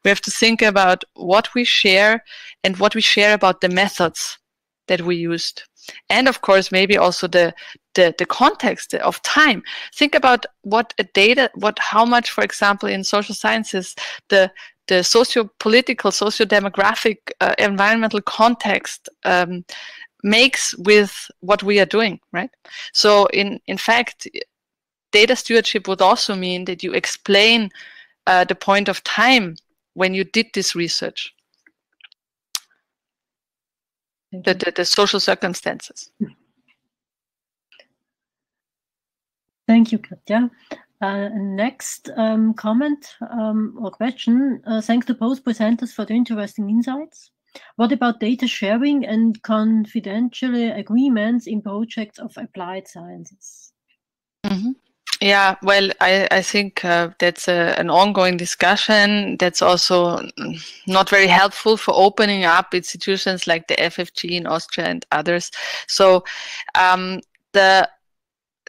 We have to think about what we share and what we share about the methods that we used. And of course, maybe also the, the the context of time. Think about what a data, what how much, for example, in social sciences, the the socio-political, socio-demographic, uh, environmental context um, makes with what we are doing, right? So, in in fact, data stewardship would also mean that you explain uh, the point of time when you did this research. The, the, the social circumstances. Thank you, Katja. Uh, next um, comment um, or question. Uh, thanks to both presenters for the interesting insights. What about data sharing and confidential agreements in projects of applied sciences? Mm-hmm. Yeah, well, I, I think uh, that's a, an ongoing discussion that's also not very helpful for opening up institutions like the F F G in Austria and others. So um, the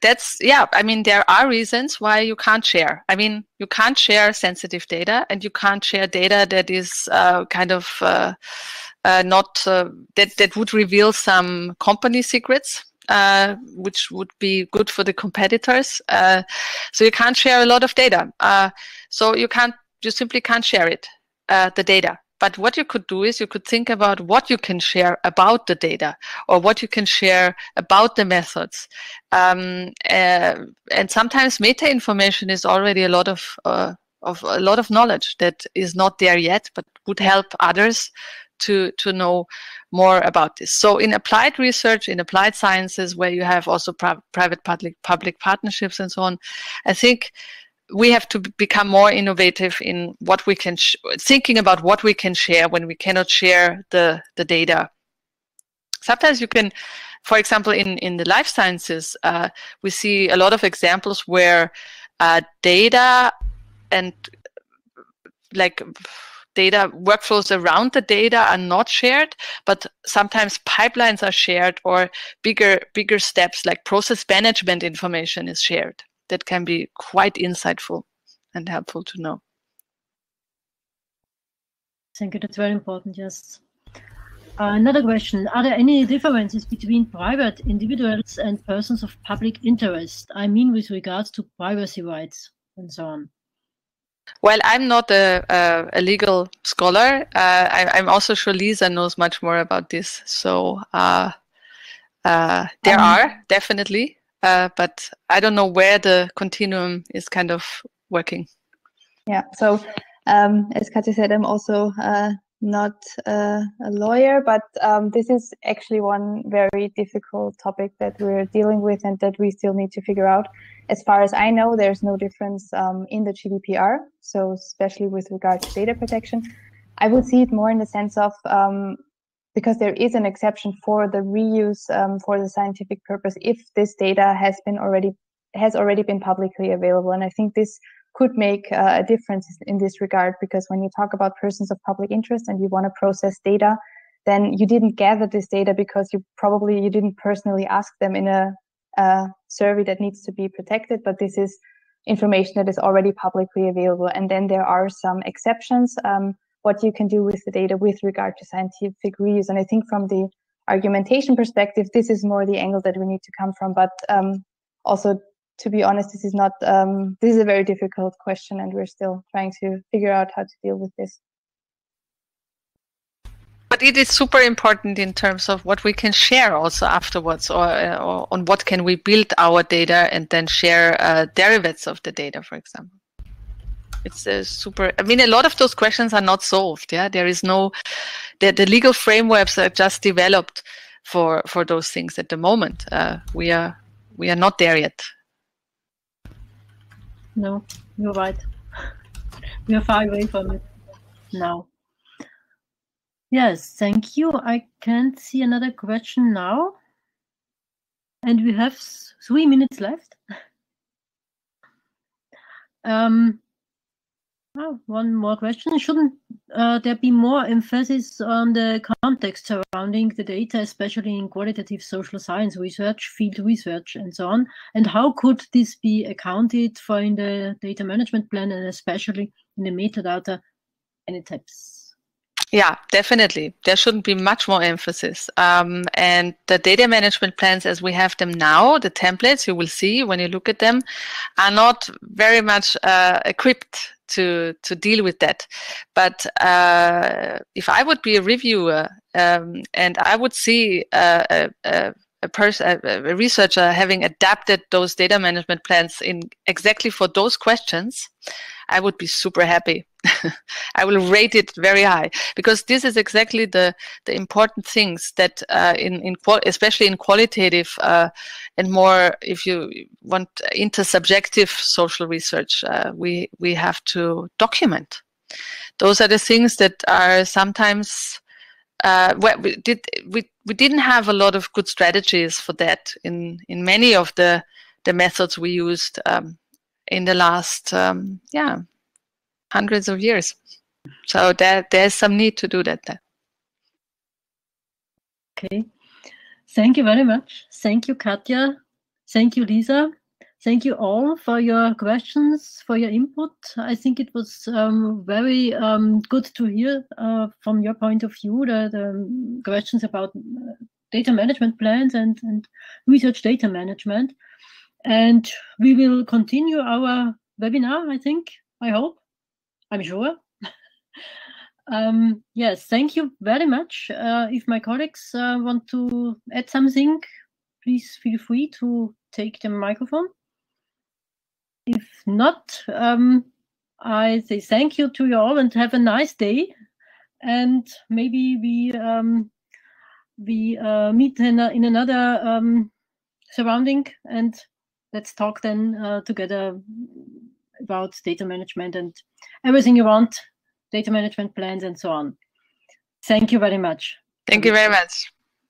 that's, yeah, I mean, there are reasons why you can't share. I mean, you can't share sensitive data, and you can't share data that is uh, kind of uh, uh, not, uh, that, that would reveal some company secrets. Uh, which would be good for the competitors. Uh, so you can't share a lot of data. Uh, so you can't, you simply can't share it, uh, the data. But what you could do is you could think about what you can share about the data, or what you can share about the methods. Um, uh, and sometimes meta information is already a lot of uh, of a lot of knowledge that is not there yet, but would help others to to know more about this. So in applied research, in applied sciences, where you have also pri private public public partnerships and so on, I think we have to become more innovative in what we can sh thinking about what we can share when we cannot share the the data. Sometimes you can, for example, in in the life sciences, uh, we see a lot of examples where uh, data and like data workflows around the data are not shared, but sometimes pipelines are shared, or bigger bigger steps like process management information is shared. That can be quite insightful and helpful to know. Thank you. That's very important, yes. Uh, another question. Are there any differences between private individuals and persons of public interest? I mean, with regards to privacy rights and so on. Well, I'm not a, a, a legal scholar. Uh, I, I'm also sure Lisa knows much more about this. So uh, uh, there um, are definitely Uh, but I don't know where the continuum is kind of working. Yeah, so um, as Katja said, I'm also uh, not uh, a lawyer, but um, this is actually one very difficult topic that we're dealing with and that we still need to figure out. As far as I know, there's no difference um, in the G D P R, so especially with regard to data protection. I would see it more in the sense of um, because there is an exception for the reuse um, for the scientific purpose if this data has been already has already been publicly available. And I think this could make uh, a difference in this regard, because when you talk about persons of public interest and you want to process data, then you didn't gather this data because you probably you didn't personally ask them in a, a survey that needs to be protected, but this is information that is already publicly available. And then there are some exceptions. Um, what you can do with the data with regard to scientific reuse. And I think from the argumentation perspective, this is more the angle that we need to come from. But um, also, to be honest, this is not, um, this is a very difficult question, and we're still trying to figure out how to deal with this. But it is super important in terms of what we can share also afterwards, or, or on what can we build our data and then share uh, derivatives of the data, for example. It's a super, I mean, a lot of those questions are not solved. Yeah, there is no, the, the legal frameworks are just developed for, for those things at the moment. Uh, we are, we are not there yet. No, you're right. We are far away from it now. Yes, thank you. I can't see another question now. And we have three minutes left. um, Oh, one more question. Shouldn't uh, there be more emphasis on the context surrounding the data, especially in qualitative social science research, field research, and so on? And how could this be accounted for in the data management plan, and especially in the metadata? Any tips? Yeah, definitely. There shouldn't be much more emphasis. Um, and the data management plans as we have them now, the templates you will see when you look at them, are not very much uh, equipped to to deal with that. But uh, if I would be a reviewer um, and I would see a, a, a, person, a researcher having adapted those data management plans in exactly for those questions, I would be super happy. I will rate it very high, because this is exactly the the important things that uh, in in especially in qualitative uh, and more, if you want, intersubjective social research, uh, we we have to document. Those are the things that are sometimes uh, well, we did we we didn't have a lot of good strategies for that in in many of the the methods we used um, in the last um, yeah. hundreds of years. So there, there's some need to do that then. Okay. Thank you very much. Thank you, Katja. Thank you, Lisa. Thank you all for your questions, for your input. I think it was um, very um, good to hear uh, from your point of view the, the questions about data management plans and, and research data management. And we will continue our webinar, I think, I hope. I'm sure. um, yes, thank you very much. Uh, if my colleagues uh, want to add something, please feel free to take the microphone. If not, um, I say thank you to you all and have a nice day. And maybe we um, we uh, meet in, a, in another um, surrounding, and let's talk then uh, together about data management and everything you want, data management plans and so on. Thank you very much. Thank you very much.